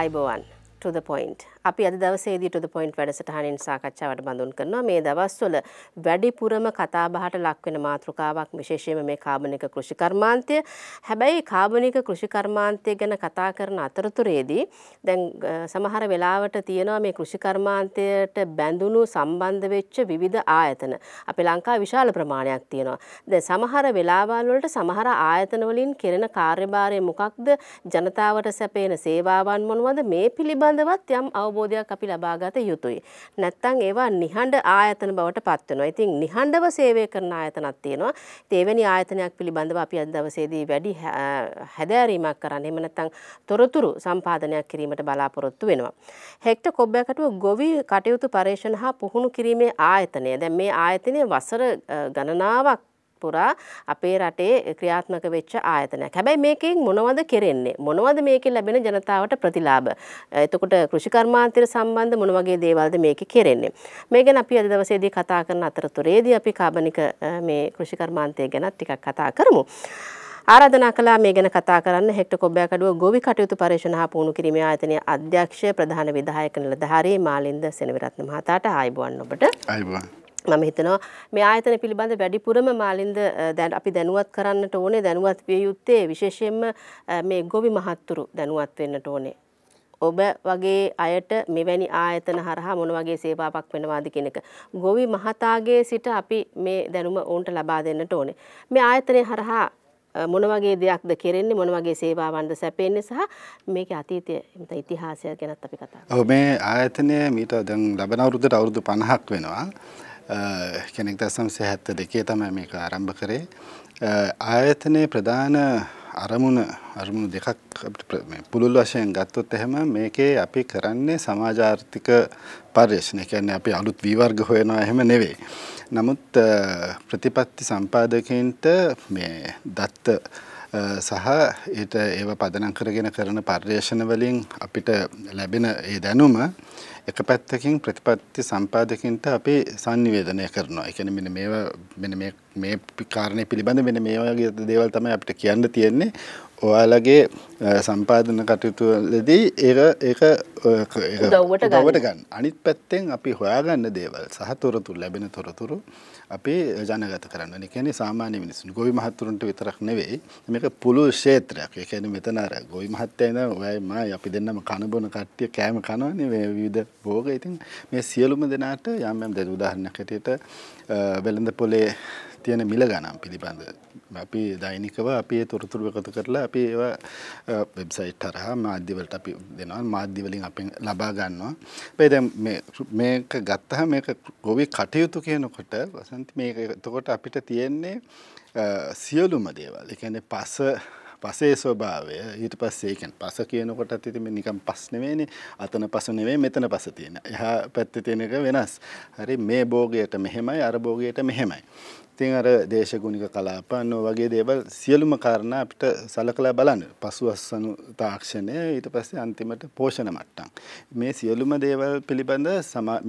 ආයුබෝවන් to the point. අපි අද දවසේදී to the point වැඩසටහනින් සාකච්ඡාවට බඳුන් කරනවා. මේ දවස්වල වැඩිපුරම කතා බහට ලක් වෙන මාතෘකාවක් විශේෂයෙන්ම මේ කාබනික කෘෂි කර්මාන්තය. හැබැයි කාබනික කෘෂි කර්මාන්තය ගැන කතා කරන අතරතුරේදී දැන් සමහර වෙලාවට තියෙනවා මේ කෘෂි කර්මාන්තයට බැඳුණු සම්බන්ධ වෙච්ච විවිධ ආයතන. අපේ ලංකාවේ විශාල ප්‍රමාණයක් තියෙනවා. දැන් සමහර වෙලාවල් වලට සමහර ආයතන වලින් කෙරෙන කාර්යභාරය මොකක්ද? ජනතාවට සැපයන සේවාවන් මොනවද? මේ පිළිබඳ යම් අවබෝධයක් අපි ලබාගත යුතුයි. නැත්නම් ඒවා නිහඬ ආයතන බවට පත් වෙනවා. ඉතින් නිහඬව සේවය කරන ආයතනක් තියෙනවා. ඒවැනි ආයතනයක් පිළිබඳව අපි අද දවසේදී වැඩි හැදෑරීමක් කරන්න. එහෙම නැත්නම් තොරතුරු සම්පාදනයක් කිරීමට බලාපොරොත්තු වෙනවා. හෙක්ටර් කොබ්බැකටුව ගොවි කටයුතු පරිශන හා පුහුණු කිරීමේ ආයතනය. දැන් මේ ආයතනය වසර ගණනාවක් පුරා අපේ රටේ ක්‍රියාත්මක වෙච්ච ආයතනයක්. හැබැයි මේකෙන් මොනවද කෙරෙන්නේ? මොනවද මේකෙන් ලැබෙන ජනතාවට ප්‍රතිලාභ? එතකොට කෘෂි කර්මාන්තය සම්බන්ධ මොන වගේ දේවල්ද මේකේ කෙරෙන්නේ? මේ ගැන අපි අද දවසේදී කතා කරන අතරතුරේදී අපි කාබනික මේ කෘෂි කර්මාන්තය ගැන ටිකක් කතා කරමු. ආරාධනා කළා මේ ගැන කතා කරන්න හෙක්ටර් කොබ්බැකඩුව ගොවි කටයුතු පරිශන හා පුහුණු කිරීමේ ආයතනයේ අධ්‍යක්ෂ ප්‍රධාන විධායක නිලධාරී මාලින්ද සෙනවිරත්න මහතාට ආයුබෝවන් ඔබට. ආයුබෝවන්. මම හිතනවා මේ ආයතන පිළිබඳ වැඩිපුරම මාලින්ද දැන් අපි දැනුවත් කරන්නට ඕනේ දැනුවත් විය යුත්තේ විශේෂයෙන්ම මේ ගොවි මහත්තුරු දැනුවත් වෙන්නට ඕනේ ඔබ වගේ අයට මෙවැනි ආයතන හරහා මොන වගේ සේවාවක් වෙනවාද කියන එක ගොවි මහතාගේ සිට අපි මේ දැනුම ඔවුන්ට ලබා දෙන්නට ඕනේ මේ ආයතනය හරහා මොන වගේ දෙයක්ද කෙරෙන්නේ මොන වගේ සේවාවන්ද සැපෙන්නේ සහ මේකේ අතීතයේ ඉතිහාසය ගැනත් අපි කතා කරමු. ඔව් මේ ආයතනය මීට දැන් ලබන අවුරුද්දට අවුරුදු 50ක් වෙනවා. කෙනෙක් 1972 තමයි මේක ආරම්භ කරේ. ආයතනයේ ප්‍රධාන අරමුණු දෙකක් පුළුල් වශයෙන් ගත්තොත් එහෙම මේකේ අපි කරන්නේ සමාජ ආර්ථික පරිශ්‍රණය. කියන්නේ අපි අලුත් විවර්ග හොයනවා එහෙම නෙවෙයි. නමුත් ප්‍රතිපත්ති සම්පාදකයන්ට මේ දත්ත සහ ඊට ඒව පදනම් කරගෙන කරන පරිශ්‍රණ වලින් අපිට ලැබෙන ඒ දැනුම එක පැත්තකින් ප්‍රතිපත්ති සම්පාදකයන්ට අපි sannivedanaya කරනවා. ඒ කියන්නේ මෙන්න මේවා මෙන්න මේ කාරණේ පිළිබඳ මෙන්න මේ වගේ දේවල් තමයි අපිට කියන්න තියෙන්නේ. ඔයාලගේ සම්පාදන කටයුතු වලදී ඒක උදව්වට ගන්න. අනිත් පැත්තෙන් අපි හොයාගන්න දේවල් සහ තොරතුරු ලැබෙන තොරතුරු අපි ජනගත කරන්න. ඒ කියන්නේ සාමාන්‍ය මිනිස්සුන්ට ගොවි මහත්තුරුන්ට විතරක් නෙවෙයි. මේක පුළුල් ක්ෂේත්‍රයක්. ඒ කියන්නේ මෙතන අර ගොවි මහත්තයා ඉඳන් ඔයයි මා අපි දෙන්නම කන බොන කට්ටිය කෑම කනවනේ මේ විවිධ භෝග. ඉතින් මේ සියලුම දෙනාට යම් යම් දෙන උදාහරණයක් හැටියට වෙළඳ පොලේ තියෙන මිල ගණන් පිළිබඳ අපි දෛනිකව අපි ඒ තොරතුරු එකතු කරලා අපි ඒවා වෙබ්සයිට් හරහා මාධ්‍ය වලට අපි දෙනවා. මාධ්‍ය වලින් අපි ලබා ගන්නවා. හැබැයි දැන් මේක ගත්තාම මේක ගොවි කටයුතු කියනකොට වසන්ති මේක එතකොට අපිට තියෙන්නේ සියලුම දේවල්. ඒ කියන්නේ පසේ ස්වභාවය ඊට පස්සේ කියන්නේ පස කියනකොටත් ඉතින් මේ නිකන් පස් නෙවෙයිනේ අතන පස නෙවෙයි මෙතන පස තියෙන. එහා පැත්තේ තියෙන එක වෙනස්. හරි මේ භෝගයට මෙහෙමයි අර භෝගයට මෙහෙමයි. ඉතින් අර දේශගුණික කලාපන වගේ දේවල් සියලුම කාරණා අපිට සලකලා බලන්න. පසුවස්සනු තාක්ෂණය ඊට පස්සේ අන්තිමට පෝෂණ මට්ටම්. මේ සියලුම දේවල් පිළිබඳ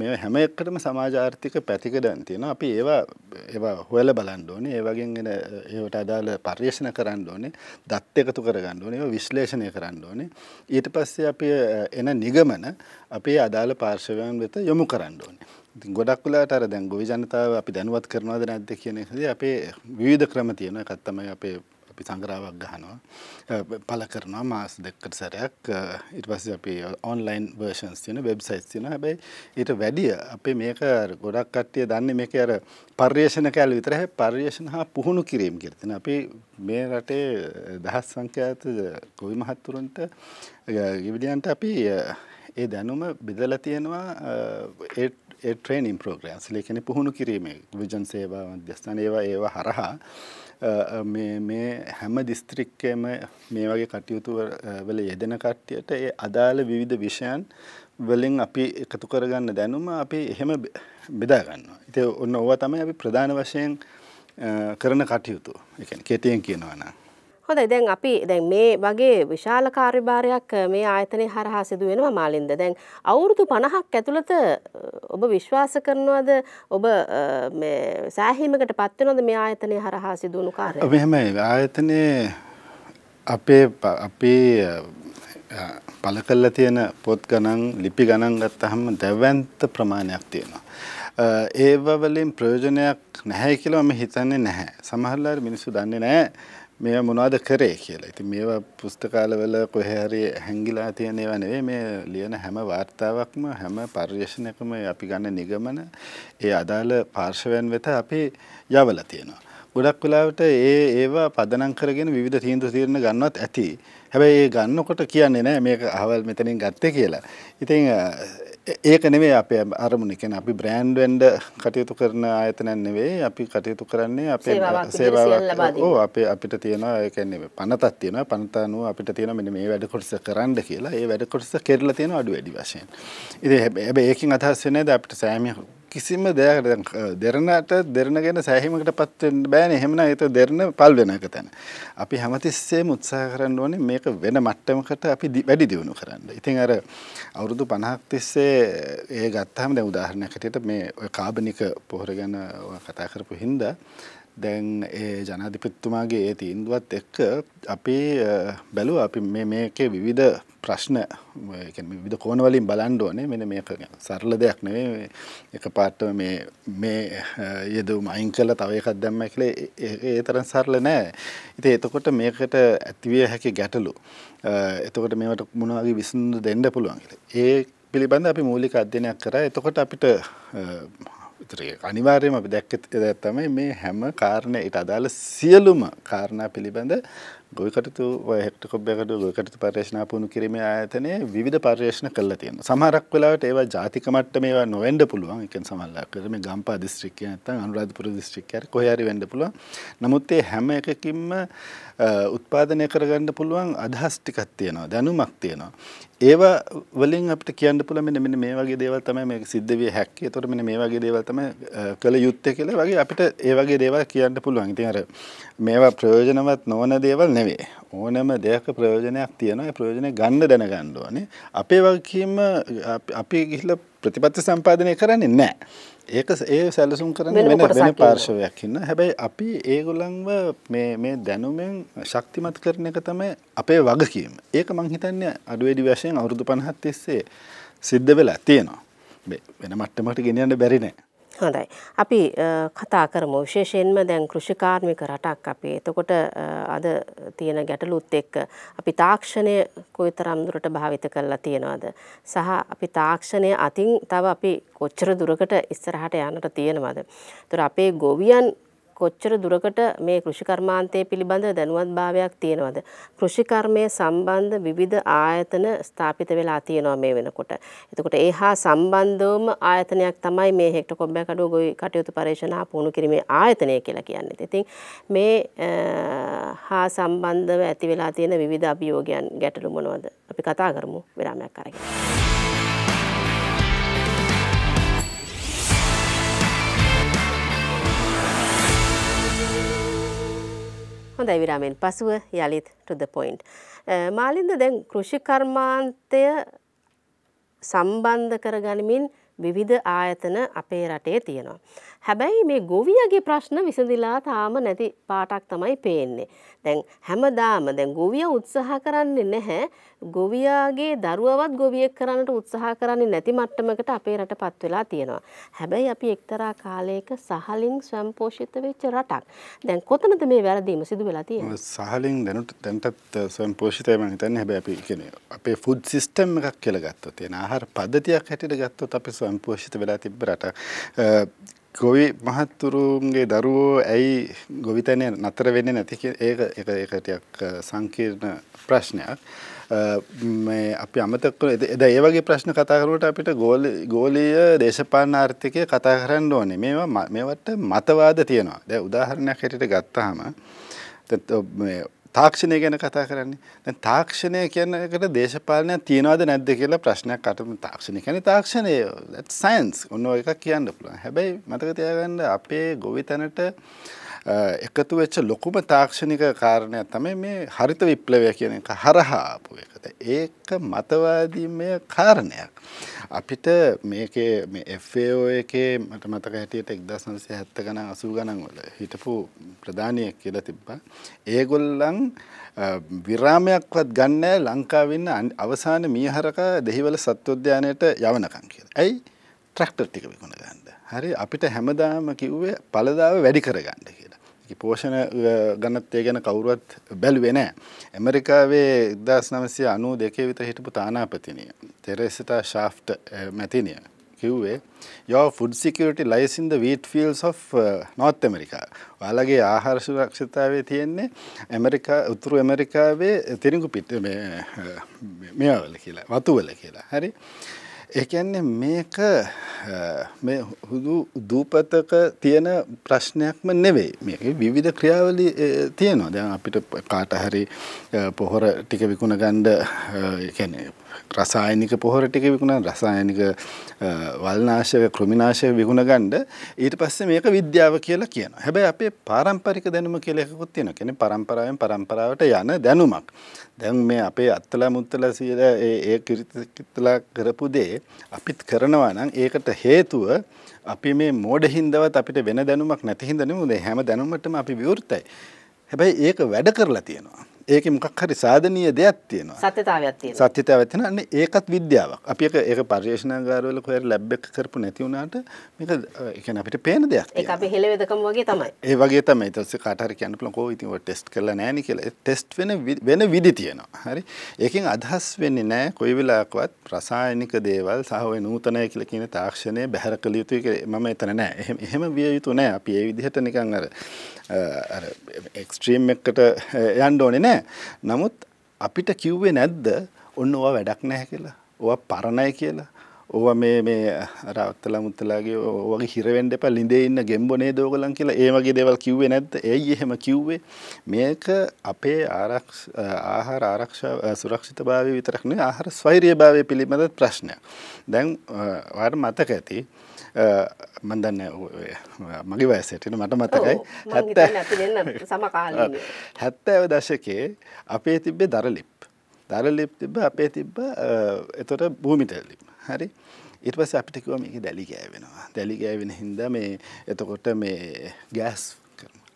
මේ හැම එකකටම සමාජ ආර්ථික පැතිකඩම් තියෙනවා. අපි ඒවා හොයලා බලන්න ඕනේ. ඒ වගේම ඒවට අදාළ පරිශන කරන්න ඕනේ. දත් එකතු කරගන්න ඕනේ. ඒවා විශ්ලේෂණය කරන්න ඕනේ. ඊට පස්සේ අපි එන නිගමන අපේ අදාළ පාර්ශවයන් වෙත යොමු කරන්න ඕනේ. ගොඩක් වෙලාවට අර දැන් ගොවි ජනතාව අපි දැනුවත් කරනවද නැද්ද කියන එකදී අපේ විවිධ ක්‍රම තියෙනවා. එකක් තමයි අපි සංග්‍රහයක් ගහනවා, පළ කරනවා මාස දෙකකට සැරයක්. ඊට පස්සේ අපි ඔන්ලයින් වර්ෂන්ස් තියෙන වෙබ්සයිට්ස් තියෙනවා. හැබැයි ඊට වැඩිය අපි මේක ගොඩක් කට්ටිය දන්නේ මේකේ අර පර්යේෂණ කැල විතරයි. පර්යේෂණ හා පුහුණු කිරීම කියලා තියෙනවා. අපි මේ රටේ දහස් සංඛ්‍යාත ගොවි මහත්තුරුන්ට ගෙවිලියන්ට අපි ඒ දැනුම බෙදලා තියෙනවා. ඒ ට්‍රේනින් ප්‍රෝග්‍රෑම්ස් ලේකෙන පුහුණු කිරීමේ විජන් සේවා මධ්‍යස්ථාන ඒවා හරහා මේ හැම දිස්ත්‍රික්කයේම මේ වගේ කටයුතු වල යෙදෙන කට්ටියට ඒ අදාළ විවිධ විෂයන් වලින් අපි එකතු කරගන්න දැනුම අපි එහෙම බෙදා ගන්නවා. ඉතින් ඔන්න ඕවා තමයි අපි ප්‍රධාන වශයෙන් කරන කටයුතු. ඒ කියන්නේ කෙටියෙන් කියනවා නම් හොඳයි. දැන් අපි දැන් මේ වගේ විශාල කාර්යභාරයක් මේ ආයතනයේ හරහා සිදු වෙනවා මාලින්ද. දැන් අවුරුදු 50ක් ඇතුළත ඔබ විශ්වාස කරනවද ඔබ මේ සෑහීමකටපත් වෙනවද මේ ආයතනයේ හරහා සිදු වුණු කාර්යය? මෙහෙමයි ආයතනයේ අපේ පළකල්ලා තියෙන පොත් ගණන් ලිපි ගණන් ගත්තාම දැවැන්ත ප්‍රමාණයක් තියෙනවා ඒව වලින් ප්‍රයෝජනයක් නැහැ කියලා මම හිතන්නේ නැහැ සමහර ලාර මිනිස්සු දන්නේ නැහැ මේ මොනවද කරේ කියලා. ඉතින් මේවා පුස්තකාලවල කොහේ හරි හැංගිලා තියෙන ඒවා නෙවෙයි මේ ලියන හැම වார்த்தාවක්ම හැම පරිශ්‍රණයකම අපි ගන්න නිගමන ඒ අදාළ පාර්ශවයන් වෙත අපි යවලා තියෙනවා. ගොඩක් වෙලාවට ඒවා පදනම් කරගෙන විවිධ තීන්දුව తీරන ගන්නවත් ඇති. හැබැයි ඒ ගන්නකොට කියන්නේ නැහැ මේක අහවල් මෙතනින් ගත්තේ කියලා. ඉතින් ඒක නෙමෙයි අපේ අරමුණ. කියන්නේ අපි බ්‍රෑන්ඩ් වෙන්ඩ් කටයුතු කරන ආයතනයක් නෙවෙයි. අපි කටයුතු කරන්නේ අපේ සේවාවක්. ඔව් අපේ අපිට තියෙනවා ඒ කියන්නේ පනතක් තියෙනවා. පනත අනුව අපිට තියෙනවා මෙන්න මේ වැඩ කොටස කරන්න කියලා. ඒ වැඩ කොටස කෙරලා තියෙනවා අඩු වැඩි වශයෙන්. ඉතින් හැබැයි ඒකෙන් අදහස් වෙන්නේ නැද අපිට සෑම කිසිම දෙයක් දැන් දෙරණට දෙරණගෙන සෑහීමකටපත් වෙන්න බෑනේ එහෙමනම් ඒක දෙරණ පල් වෙන එක තැන. අපි හැමතිස්සෙම උත්සාහ කරන්න ඕනේ මේක වෙන මට්ටමකට අපි වැඩි දියුණු කරන්න. ඉතින් අර අවුරුදු 50ක් තිස්සේ ඒ ගත්තාම දැන් උදාහරණයක් හැටියට මේ ඔය කාබනික පොහොර ගැන කතා කරපු හින්දා දැන් ඒ ජනාධිපතිතුමාගේ ඒ තීන්දුවත් එක්ක අපි බැලුවා අපි මේ මේකේ විවිධ ප්‍රශ්න ඒ කියන්නේ විවිධ කෝණ වලින් බලන්න ඕනේ මෙන්න මේක සරල දෙයක් නෙවෙයි එකපාරට මේ යෙදුම් අයින් කළා තව එකක් දැම්මයි කියලා ඒ තරම් සරල නෑ ඉතින් එතකොට මේකට ඇතිවිය හැකි ගැටලු එතකොට මේවට මොන වගේ විසඳුම් දෙන්න පුළුවන් කියලා ඒ පිළිබඳ අපි මූලික අධ්‍යයනයක් කරා එතකොට අපිට අනිවාර්යයෙන්ම අපි දැක්කේ තමයි මේ හැම කාරණේට අදාළ සියලුම කාරණා පිළිබඳ ගොවිකටයුතු හෙක්ටර් කොබ්බයකට ගොවිකටයුතු පර්යේෂණ ආපුණු කිරීමේ ආයතනයේ විවිධ පර්යේෂණ කළා තියෙනවා. සමහරක් වෙලාවට ඒවා ජාතික මට්ටමේ ඒවා නොවෙන්න පුළුවන්. ඒ කියන්නේ සමහරක් මේ ගම්පහ දිස්ත්‍රික්කය නැත්නම් අනුරාධපුර දිස්ත්‍රික්කය හරි කොහේ හරි වෙන්න පුළුවන්. නමුත් ඒ හැම එකකින්ම උත්පාදනය කරගන්න පුළුවන් අදහස් ටිකක් තියෙනවා. දැනුමක් තියෙනවා. ඒවා වලින් අපිට කියන්න පුළුවන් මෙන්න මේ වගේ දේවල් තමයි මේක සිද්ධ විය හැක්කේ. ඒතකොට මෙන්න මේ වගේ දේවල් තමයි කළ යුත්තේ කියලා වගේ අපිට ඒ වගේ දේවල් කියන්න පුළුවන්. ඉතින් අර මේවා ප්‍රයෝජනවත් නොවන දේවල් ඕනම දෙයක ප්‍රයෝජනයක් තියෙනවා ඒ ප්‍රයෝජනය ගන්න දැනගන්න ඕනේ අපේ වගකීම අපි ගිහිල්ලා ප්‍රතිපත්ති සම්පාදනය කරන්නේ නැහැ ඒක ඒ සැලසුම් කරන්නේ වෙන පාර්ශවයක් ඉන්න හැබැයි අපි ඒගොල්ලන්ව මේ දැනුමෙන් ශක්තිමත් කරන එක තමයි අපේ වගකීම ඒක මම හිතන්නේ අඩු වැඩි වශයෙන් අවුරුදු 50ක් තිස්සේ සිද්ධ වෙලා තියෙනවා වෙන මට්ටමකට ගෙනියන්න බැරි නෑ හොඳයි. අපි කතා කරමු විශේෂයෙන්ම දැන් කෘෂිකාර්මික රටක් අපි. එතකොට අද තියෙන ගැටලුත් එක්ක අපි තාක්ෂණය කොයිතරම් දුරට භාවිත කරලා තියෙනවද? සහ අපි තාක්ෂණය අතින් තව අපි කොච්චර දුරකට ඉස්සරහට යන්නට තියෙනවද? ඒතර අපේ ගොවියන් කොච්චර දුරකට මේ කෘෂිකර්මාන්තයේ පිළිබඳ දැනුවත්භාවයක් තියෙනවද? කෘෂිකර්මයේ සම්බන්ධ විවිධ ආයතන ස්ථාපිත වෙලා තියෙනවා මේ වෙනකොට. එතකොට ඒ හා සම්බන්ධවම ආයතනයක් තමයි මේ හෙක්ටර් කොබ්බයක් අඩුව ගොවි කටයුතු පර්යේෂණ හා පුහුණු කිරීමේ ආයතනය කියලා කියන්නේ. ඉතින් මේ හා සම්බන්ධව ඇති වෙලා තියෙන විවිධ අභියෝගයන් ගැටලු මොනවද? අපි කතා කරමු විරාමයක් අරගෙන. හොඳයි විරාමෙන් පසුව යලිත් to the point. මාලින්ද දැන් කෘෂිකර්මාන්තය සම්බන්ධ කරගනිමින් විවිධ ආයතන අපේ රටේ තියෙනවා. හැබැයි මේ ගොවියගේ ප්‍රශ්න විසඳිලා තාම නැති පාටක් තමයි පේන්නේ. දැන් හැමදාම දැන් ගොවියා උත්සාහ කරන්නේ නැහැ. ගොවියාගේ දරුවවත් ගොවියෙක් කරන්නට උත්සාහ කරන්නේ නැති මට්ටමකට අපේ රටපත් වෙලා තියෙනවා. හැබැයි අපි එක්තරා කාලයක සහලින් ස්වයංපෝෂිත වෙච්ච රටක්. දැන් කොතනද මේ වැරදීම සිදු වෙලා තියෙන්නේ? සහලින් දැනටත් ස්වයංපෝෂිතයි මම හිතන්නේ. හැබැයි අපි කියන්නේ අපේ ෆුඩ් සිස්ටම් එකක් කියලා ගත්තොත් එන ආහාර පද්ධතියක් හැටියට ගත්තොත් අපි ස්වයංපෝෂිත වෙලා තිබ්බ රටක්. ගොවි මහත්තුරුන්ගේ දරුවෝ ඇයි ගොවිතැනේ නතර වෙන්නේ නැති කියන ඒක ටිකක් සංකීර්ණ ප්‍රශ්නයක්. මේ අපි අමතක කරලා දැන් ඒ වගේ ප්‍රශ්න කතා කරනකොට අපිට ගෝලීය දේශපාලන ආර්ථිකය කතා කරන්න ඕනේ. මේවට මතවාද තියෙනවා. දැන් උදාහරණයක් හැටියට ගත්තාම දැන් තාක්ෂණය ගැන කතා කරන්නේ. දැන් තාක්ෂණය කියන එකට දේශපාලනයක් තියනවද නැද්ද කියලා ප්‍රශ්නයක් අටම තාක්ෂණය කියන්නේ තාක්ෂණය. that's science. ඔන්න ඔය එකක් කියන්න පුළුවන්. හැබැයි මතක තියාගන්න අපේ ගොවිතැනට එකතු වෙච්ච ලොකුම තාක්ෂණික කාරණයක් තමයි මේ හරිත විප්ලවය කියන එක හරහා ආපු එක. ඒක මතවාදීමය කාරණයක්. අපිට මේකේ මේ FAO එකේ මට මතක හැටියට 1970 ගණන් 80 ගණන් වල හිටපු ප්‍රධානියෙක් කියලා තිබ්බා. ඒගොල්ලන් විරාමයක්වත් ගන්නෑ ලංකාවේ ඉන්න අවසාන මීහරක දෙහිවල සත්වෝද්‍යානයට යවනකම් කියලා. ඇයි? ට්‍රැක්ටර් ටික විකුණ ගන්න. හරි අපිට හැමදාම කිව්වේ පළදාව වැඩි කරගන්න කියලා. පෝෂණ ගණනත්වය ගැන කවුරුවත් බැලුවේ නැහැ. ඇමරිකාවේ 1992 විතර හිටපු තානාපතිනිය තෙරෙසා ශාෆ්ට් මැතිනිය කිව්වේ your food security lies in the wheat fields of North America. ඔයාලගේ ආහාර සුරක්ෂිතතාවය තියෙන්නේ ඇමරිකා උතුරු ඇමරිකාවේ තිරිඟු පිට මේ මේවල කියලා වතුවල කියලා. හරි. ඒ කියන්නේ මේක මේ හුදු දූපතක තියෙන ප්‍රශ්නයක්ම නෙවෙයි. මේකේ විවිධ ක්‍රියාවලි තියෙනවා. දැන් අපිට කාට හරි පොහොර ටික විකුණ ගන්න ඒ කියන්නේ රසායනික පොහොර ටික විකුණන රසායනික වල්නාශක ක්‍රමිනාශක විකුණ ගන්න ඊට පස්සේ මේක විද්‍යාව කියලා කියනවා. හැබැයි අපේ පාරම්පරික දැනුම කියලා එකකුත් තියෙනවා. කියන්නේ පරම්පරාවෙන් පරම්පරාවට යන දැනුමක්. දැන් මේ අපේ අත්තලා මුත්තලා සියලා ඒ කිරිතලා කරපු දේ අපිත් කරනවා නම් ඒකට හේතුව අපි මේ මෝඩ හින්දවත් අපිට වෙන දැනුමක් නැති හින්දා නෙමෙයි හැම දැනුමකටම අපි විවෘතයි. හැබැයි ඒක වැඩ කරලා තියෙනවා. ඒකේ මොකක් හරි සාධනීය දෙයක් තියෙනවා. සත්‍යතාවයක් තියෙනවා. සත්‍යතාවයක් තියෙනවා. අන්න ඒකත් විද්‍යාවක්. අපි ඒක පරිශනාගාරවල කොහෙර ලැබ් එක කරපු නැති වුණාට මේක ඒ කියන්නේ අපිට පේන දෙයක් තියෙනවා. ඒක අපේ හෙළවෙදකම වගේ තමයි. ඒ වගේ තමයි. ඊට පස්සේ කාට හරි කියන්න පුළුවන් කොහොම ඉතින් ඔය ටෙස්ට් කරලා නැහැ නේ කියලා. ඒ ටෙස්ට් වෙන විදි තියෙනවා. හරි. ඒකෙන් අදහස් වෙන්නේ නැහැ කොයි වෙලාවකවත් රසායනික දේවල් සහ ඔය නූතනය කියලා කියන තාක්ෂණය බැහැර කළ යුතුයි කියලා මම එතන නැහැ. එහෙම විය යුතු නැහැ. අපි ඒ විදිහට නිකන් අර එක්ස්ට්‍රීම් එකකට යන්න ඕනේ නැහැ. නමුත් අපිට කිව්වේ නැද්ද ඔන්න ඕවා වැඩක් නැහැ කියලා. ඕවා පරණයි කියලා. ඕවා මේ අර අත්තලා මුත්තලාගේ වගේ හිර වෙන්න එපා ළිඳේ ඉන්න ගෙම්බෝ නේද ඕගලන් කියලා ඒ වගේ දේවල් කිව්වේ නැද්ද? එයි එහෙම කිව්වේ. මේක අපේ ආහාර ආරක්ෂා සුරක්ෂිතභාවය විතරක් නෙවෙයි ආහාර ස්වෛරීයභාවය පිළිබඳ ප්‍රශ්නයක්. දැන් ඔයාලට මතක ඇති මම දන්නේ මගේ වයසට මට මතකයි 70 දශකයේ අපේ තිබ්බේ දරලිප් තිබ්බ අපේ තිබ්බ ඒතර භූමි තෙලිප්. හරි. ඊට පස්සේ අපිට කිව්වා මේක දැලි ගෑවෙනවා. දැලි ගෑවෙන හින්දා මේ එතකොට මේ ගෑස්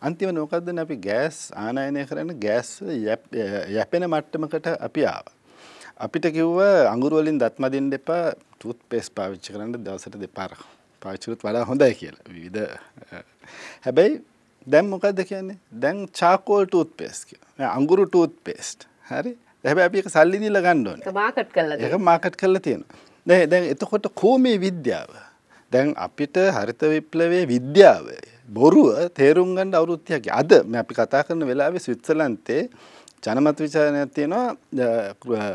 අන්තිමට මොකද්දනේ අපි ගෑස් ආනයනය කරන ගෑස් යැපෙන මට්ටමකට අපි ආවා. අපිට කිව්වා අඟුරු වලින් දත් මදින්න එපා ටූත් පේස්ට් පාවිච්චි කරන්න දවසට දෙපාරක්. පාවිච්චිත් වඩා හොඳයි කියලා. විවිධ හැබැයි දැන් මොකද්ද කියන්නේ? දැන් charcoal toothpaste කියලා. අඟුරු toothpaste. හරි. හැබැයි අපි ඒක සල්ලි දීලා ගන්න ඕනේ. ඒක මාකට් කරලා තියෙනවා. ඒක මාකට් කරලා තියෙනවා. දැන් එතකොට කොමේ විද්‍යාව? දැන් අපිට හරිත විප්ලවයේ විද්‍යාව බොරුව තේරුම් ගන්න අවුරුද්දක්. අද මේ අපි කතා කරන වෙලාවේ ස්විට්සර්ලන්තේ ජනමත විචාරණයක් තියෙනවා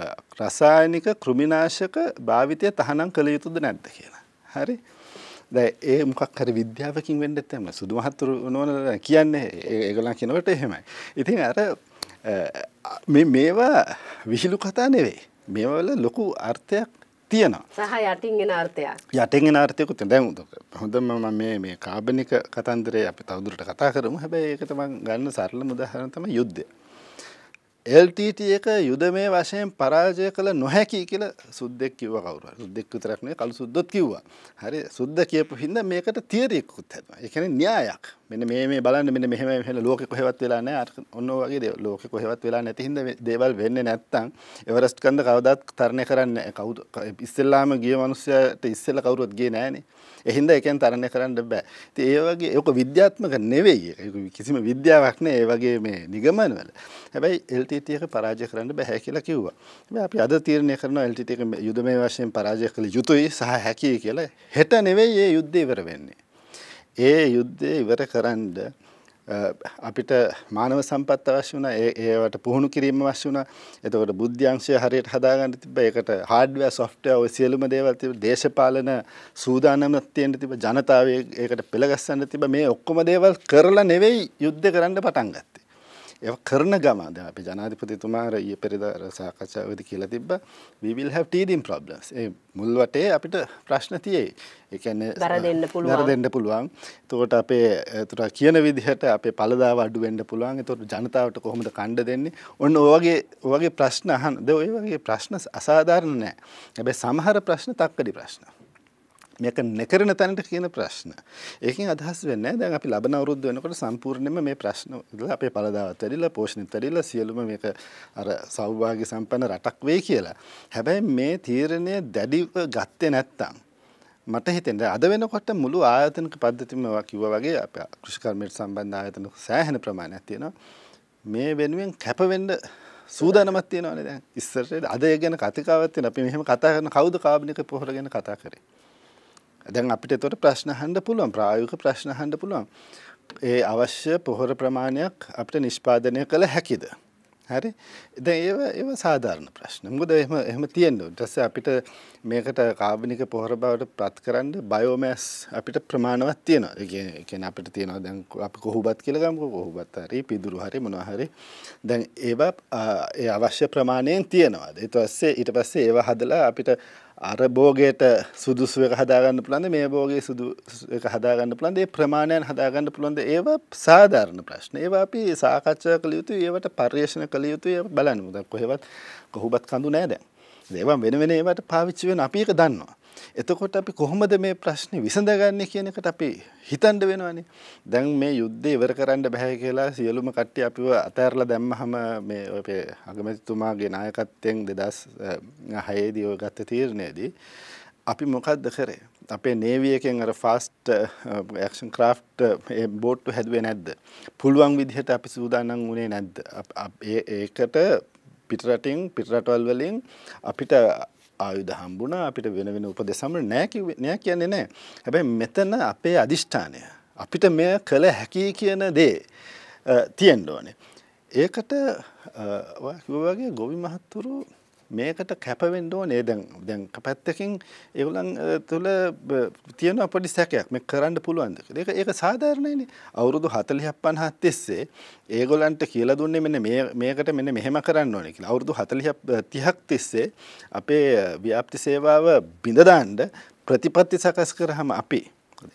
රසායනික කෘමිනාශක භාවිතය තහනම් කළ යුතුද නැද්ද කියලා. හරි. දැන් ඒ මොකක් හරි විද්‍යාවකින් වෙන්න නැත්නම් සුදු මහතුරු නෝනලා කියන්නේ ඒගොල්ලන් කියනකොට එහෙමයි. ඉතින් අර මේවා විහිළු කතා නෙවෙයි. මේවා වල ලොකු අර්ථයක් තියෙනවා. සහ යටින් එන අර්ථයක්. යටින් එන අර්ථයකුත් දැන් හොඳම මම මේ කාබනික කතන්දරේ අපි තවදුරට කතා කරමු. හැබැයි ඒක තමයි ගන්න සරලම උදාහරණ තමයි යුද්ධය. LTT එක යුදමේ වශයෙන් පරාජය කළ නොහැකි කියලා සුද්දෙක් කිව්වා කවුරුහරි. සුද්දෙක් විතරක් නෙවෙයි කළු සුද්දොත් කිව්වා. හරි සුද්ද කියපු හින්දා මේකට තියරි එකකුත් හදනවා. ඒ කියන්නේ න්‍යායක්. මෙන්න මේ බලන්න මෙන්න මෙහෙම මෙහෙල ලෝකෙ කොහෙවත් වෙලා නැහැ. ඔන්න ඔය වගේ දේවල් ලෝකෙ කොහෙවත් වෙලා නැති හින්දා මේ දේවල් වෙන්නේ නැත්තම් එවරස්ට් කන්ද කවදාත් තරණය කරන්නේ නැහැ. කවුද ඉස්සෙල්ලාම ගිය මිනිස්සයාට ඉස්සෙල්ලා කවුරුවත් ගියේ නැහනේ. ඒ හින්දා ඒකෙන් තරණය කරන්න බෑ. ඉතින් ඒ වගේ ඒක විද්‍යාත්මක නෙවෙයි. ඒක කිසිම විද්‍යාවක් නෑ. ඒ වගේ මේ නිගමන වල. හැබැයි LTT එක පරාජය කරන්න බෑ කියලා කිව්වා. හැබැයි අපි අද තීරණය කරනවා LTT එක යුදමය වශයෙන් පරාජය කළ යුතුයි සහ හැකියි කියලා. හෙට නෙවෙයි මේ යුද්ධය ඉවර වෙන්නේ. ඒ යුද්ධය ඉවර කරන්න අපිට මානව සම්පත් අවශ්‍ය වුණා. ඒවට පුහුණු කිරීම අවශ්‍ය වුණා. එතකොට බුද්ධ්‍යංශය හරියට හදාගන්න තිබ්බා. ඒකට hardware software ඔය සියලුම දේවල් තිබ්බා. දේශපාලන සූදානමක් තියෙන්න තිබ්බා. ජනතාවය ඒකට පෙළගස්සන්න තිබ්බා. මේ ඔක්කොම දේවල් කරලා නෙවෙයි යුද්ධ කරන්න පටන් ගත්තේ. If Karna Gama, the Pijanadipati Tumara, Yeperida, Rasakacha, with Kilatiba, we will have teething problems. A Mulvate, Apita, Prashnati, a can Baradenda Pulwang, Totape, Trakiana with Heta, Palada, Duenda Pulwang, to Janata to come the Kanda then, on Oge Prashnahan, the Oge Prashnas, Asadarne, a Samhara Prashna, Takadi Prashna. මේක නැකරන තැනට කියන ප්‍රශ්න. ඒකෙන් අදහස් වෙන්නේ දැන් අපි ලබන අවුරුද්ද වෙනකොට සම්පූර්ණයෙන්ම මේ ප්‍රශ්න ඉඳලා අපේ පළදාවත් වැඩිලා පෝෂණෙත් වැඩිලා සියලුම මේක අර සෞභාග්‍ය සම්පන්න රටක් වෙයි කියලා. හැබැයි මේ තීරණය දැඩිව ගත්තේ නැත්තම් මට හිතෙන්නේ අද වෙනකොට මුළු ආයතනික පද්ධතියම කිව්වා වගේ අපේ කෘෂිකර්මයට සම්බන්ධ ආයතන සෑහෙන ප්‍රමාණයක් තියෙනවා. මේ වෙනුවෙන් කැප වෙන්න සූදානමක් තියෙනවානේ දැන්. ඉස්සරට අද ඒ ගැන කතිකාවක් තියෙන අපි මෙහෙම කතා කරන කවුද කාබනික පොහොර ගැන කතා කරේ? Then අපිට ඒතොර ප්‍රශ්න අහන්න පුළුවන් ප්‍රායෝගික ප්‍රශ්න අහන්න පුළුවන් ඒ අවශ්‍ය පොහොර ප්‍රමාණයක් අපිට නිෂ්පාදනය කළ හැකිද හරි දැන් ඒව සාධාරණ ප්‍රශ්න මොකද එහෙම තියෙන්නේ ඊට පස්සේ අපිට මේකට කාබනික පොහොර බවට ප්‍රත් කරන්න බයෝමැස් අපිට ප්‍රමාණවත් තියෙනවා ඒ කියන්නේ අපිට තියෙනවා දැන් අපි කොහොබත් කියලා ගමුකෝ කොහොබත් හරි පිදුරු හරි මොනවා හරි දැන් ඒව ඒ අවශ්‍ය ප්‍රමාණයෙන් තියෙනවා ඊට පස්සේ ඒව හදලා අපිට අර භෝගයට සුදුසු එක හදා ගන්න පුළුවන්ද මේ භෝගයේ සුදුසු එක හදා ගන්න පුළුවන්ද මේ ප්‍රමාණයන් හදා ගන්න පුළුවන්ද ඒව සාධාරණ ප්‍රශ්න ඒවා අපි සාකච්ඡා කළ යුතුයි ඒවට පරිශන කළ යුතුයි ඒක බලන්න මොකද කොහෙවත් කොහොමවත් කඳු නැහැ දැන් ඒවා වෙන වෙන ඒවට පාවිච්චි වෙන අපි ඒක දන්නවා එතකොට අපි කොහොමද මේ ප්‍රශ්නේ විසඳගන්නේ කියන එකට අපි හිතන්න වෙනවනේ දැන් මේ යුද්ධය ඉවර කරන්න බෑ කියලා සියලුම කට්ටිය අපිව අතහැරලා දැම්මහම මේ අපේ අගමැතිතුමාගේ නායකත්වයෙන් 2006 දී ඔය ගත්ත තීරණයේදී අපි මොකද්ද කරේ අපේ නේවි එකෙන් අර ෆාස්ට් ඇක්ෂන් ක්‍රාෆ්ට් මේ බෝට්ටු හැදුවේ නැද්ද පුළුවන් විදිහට අපි සූදානම් වුණේ නැද්ද ඒකට පිටරටින් පිටරටවල් වලින් අපිට ආයුධ හම්බුණා අපිට වෙන වෙන උපදෙස් හම්බුනේ නෑ කියන්නේ නෑ හැබැයි මෙතන අපේ අදිෂ්ඨානය අපිට මේ කළ හැකි කියන දේ තියෙන්න ඕනේ ඒකට ඔය වගේ ගොවි මහත්තුරු මේකට කැප වෙන්න ඕනේ දැන් කැපැත්තකින් ඒගොල්ලන් තුල තියෙන පොඩි සැකයක් මේ කරන්න පුළුවන්ද කියලා ඒක සාධාරණයිනේ අවුරුදු 40ක් 50ක් තිස්සේ ඒගොල්ලන්ට කියලා දුන්නේ මෙන්න මේකට මෙන්න මෙහෙම කරන්න ඕනේ කියලා. අවුරුදු 40ක් 30ක් තිස්සේ අපේ ව්‍යාප්ති සේවාව බිඳ දාන්න ප්‍රතිපත්ති සකස් කරාම අපි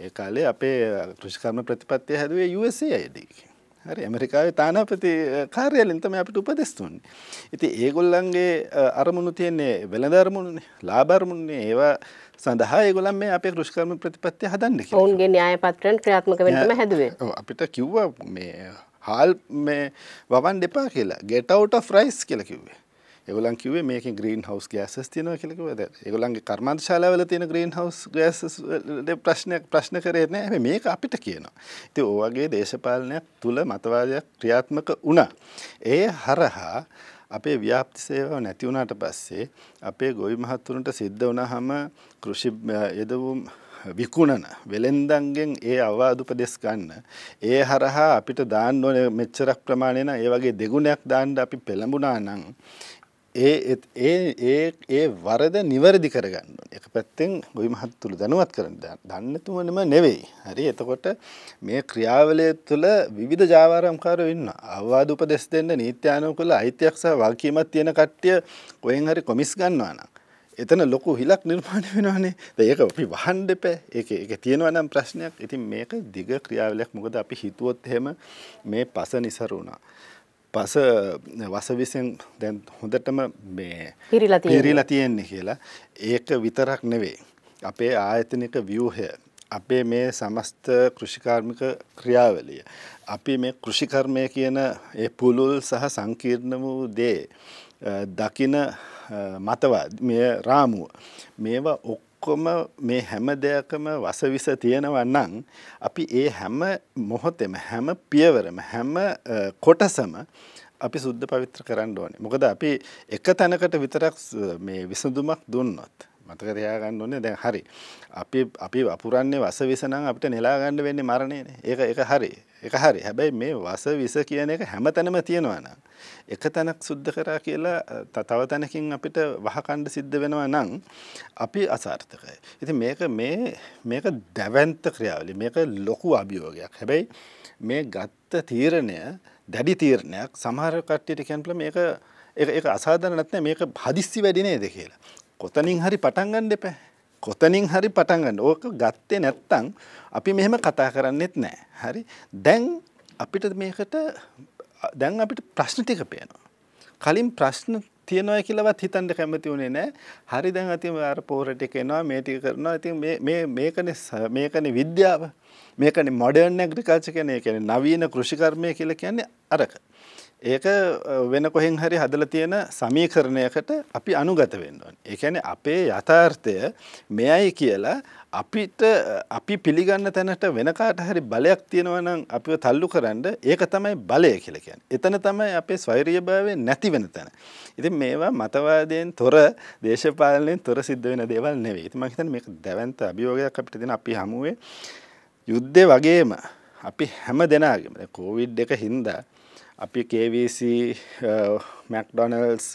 ඒ කාලේ අපේ කෘෂිකර්ම ප්‍රතිපත්තිය හැදුවේ USAID. හරි ඇමරිකාවේ තානාපති කාර්යාලයෙන් තමයි අපිට උපදෙස් දුන්නේ. ඉතින් ඒගොල්ලන්ගේ අරමුණු තියෙන්නේ වෙළඳ අරමුණුනේ, ලාභ අරමුණුනේ. ඒවා සඳහා ඒගොල්ලන් මේ අපේ කෘෂිකර්ම ප්‍රතිපත්තිය හදන්න කියලා. ඔවුන්ගේ න්‍යාය පත්‍රයෙන් ක්‍රියාත්මක වෙන්න තමයි හැදුවේ. ඔව් අපිට කිව්වා මේ හාල් මේ වවන් දෙපා කියලා get out of rice කියලා කිව්වේ. ඒගොල්ලන් කිව්වේ මේකේ green house gases තියෙනවා කියලා කිව්වද? ඒගොල්ලන්ගේ කර්මාන්තශාලාවල තියෙන green house gases ප්‍රශ්න කරේ නැහැ. මේක අපිට කියනවා. ඉතින් ඔය වගේ දේශපාලනයක් තුල මතවාදයක් ක්‍රියාත්මක වුණා. ඒ හරහා අපේ ව්‍යාප්ති සේවාව නැති වුණාට පස්සේ අපේ ගොවි මහත්තුරුන්ට සිද්ධ වුණාම කෘෂි යදවුම් විකුණන වෙලෙන්දන්ගෙන් ඒ අවවාද උපදෙස් ගන්න ඒ හරහා අපිට දාන්න ඕනේ මෙච්චරක් ප්‍රමාණය න ඒ වගේ දෙගුණයක් දාන්න අපි පෙළඹුණා නම් ඒ වරද නිවැරදි කරගන්න ඕනේ. එක පැත්තෙන් ගොවි මහත්තුළු දැනුවත් කරන්න දන්නතුමම නෙවෙයි. හරි එතකොට මේ ක්‍රියාවලිය තුළ විවිධ ජාවාරම්කාරයෝ ඉන්නවා. අවවාද උපදෙස් දෙන්න නීත්‍යානුකූල අයිතියක් සහ වගකීමක් තියෙන කට්ටිය කොහෙන් හරි කොමිස් ගන්නවා නම් එතන ලොකු හිලක් නිර්මාණය වෙනවානේ. දැන් ඒක අපි වහන්න එපා. ඒක තියෙනවා නම් ප්‍රශ්නයක්. ඉතින් මේක දිග ක්‍රියාවලියක්. මොකද අපි හිතුවොත් එහෙම මේ පස නිසර වුණා. පස වසවිසෙන් දැන් හොඳටම මේ පිරීලා තියෙන්නේ කියලා. ඒක විතරක් නෙවෙයි. අපේ ආයතනික ව්‍යුහය, අපේ මේ සමස්ත කෘෂිකාර්මික ක්‍රියාවලිය, අපි මේ කෘෂිකර්මය කියන ඒ පුළුල් සහ සංකීර්ණ වූ දේ දකින මතවාද මේ රාමුව මේවා ඔක්කොම මේ හැම දෙයකම වසවිස තියෙනවා නම් අපි ඒ හැම මොහොතෙම හැම පියවරම හැම කොටසම අපි සුද්ධ පවිත්‍ර කරන්න ඕනේ. මොකද අපි එක තැනකට විතරක් මේ විසඳුමක් දුන්නොත් මතක තියාගන්න ඕනේ දැන් හරි. අපි වපුරන්නේ වසවිස නම් අපිට නෙලා ගන්න වෙන්නේ මරණයනේ. ඒක හරි. ඒක හරි. හැබැයි මේ වසවිස කියන එක හැමතැනම තියෙනවා නං එක තැනක් සුද්ධ කරා කියලා තව තැනකින් අපිට වහකණ්ඩ සිද්ධ වෙනවා නම් අපි අසාර්ථකයි. ඉතින් මේක දැවැන්ත ක්‍රියාවලිය. මේක ලොකු අභියෝගයක්. හැබැයි මේ ගත්ත තීරණය දැඩි තීරණයක් සමහර කට්ටියට කියන්න පුළුවන් මේක ඒක අසාධාරණ නැත්නම් මේක හදිස්සි වැඩි නේද කියලා. කොතනින් හරි පටන් ගන්න එපා. කොතනින් හරි පටන් ගන්න. ඕක ගත්තේ නැත්නම් අපි මෙහෙම කතා කරන්නේත් නැහැ. හරි? දැන් අපිට මේකට දැන් අපිට ප්‍රශ්න ටික පේනවා. කලින් ප්‍රශ්න තියනවා කියලාවත් හිතන්න කැමති උනේ නැහැ. හරි දැන් අතින් අර පොර ටික එනවා මේ ටික කරනවා. ඉතින් මේකනේ විද්‍යාව. මේකනේ මොඩර්න් ඇග්‍රිකල්චර් කියන්නේ. ඒ කියන්නේ නවීන කෘෂිකර්මය කියලා කියන්නේ අරක. ඒක වෙන කොහෙන් හරි හදලා තියෙන සමීකරණයකට අපි අනුගත වෙන්න ඕනේ. ඒ කියන්නේ අපේ යථාර්ථය මෙයයි කියලා අපිට අපි පිළිගන්න තැනට වෙන කාට හරි බලයක් තියෙනවා නම් අපිව තල්ලු කරන්න ඒක තමයි බලය කියලා කියන්නේ. එතන තමයි අපේ ස්වෛරීයභාවය නැති වෙන තැන. ඉතින් මේවා මතවාදයෙන් තොර දේශපාලනයෙන් තොර සිද්ධ වෙන දේවල් නෙවෙයි. ඉතින් මම හිතන්නේ මේක දැවැන්ත අභියෝගයක් අපිට දෙන අපි හමුවේ යුද්ධේ වගේම අපි හැම දෙනාගේම කොවිඩ් එක හින්දා අපි KVC McDonald's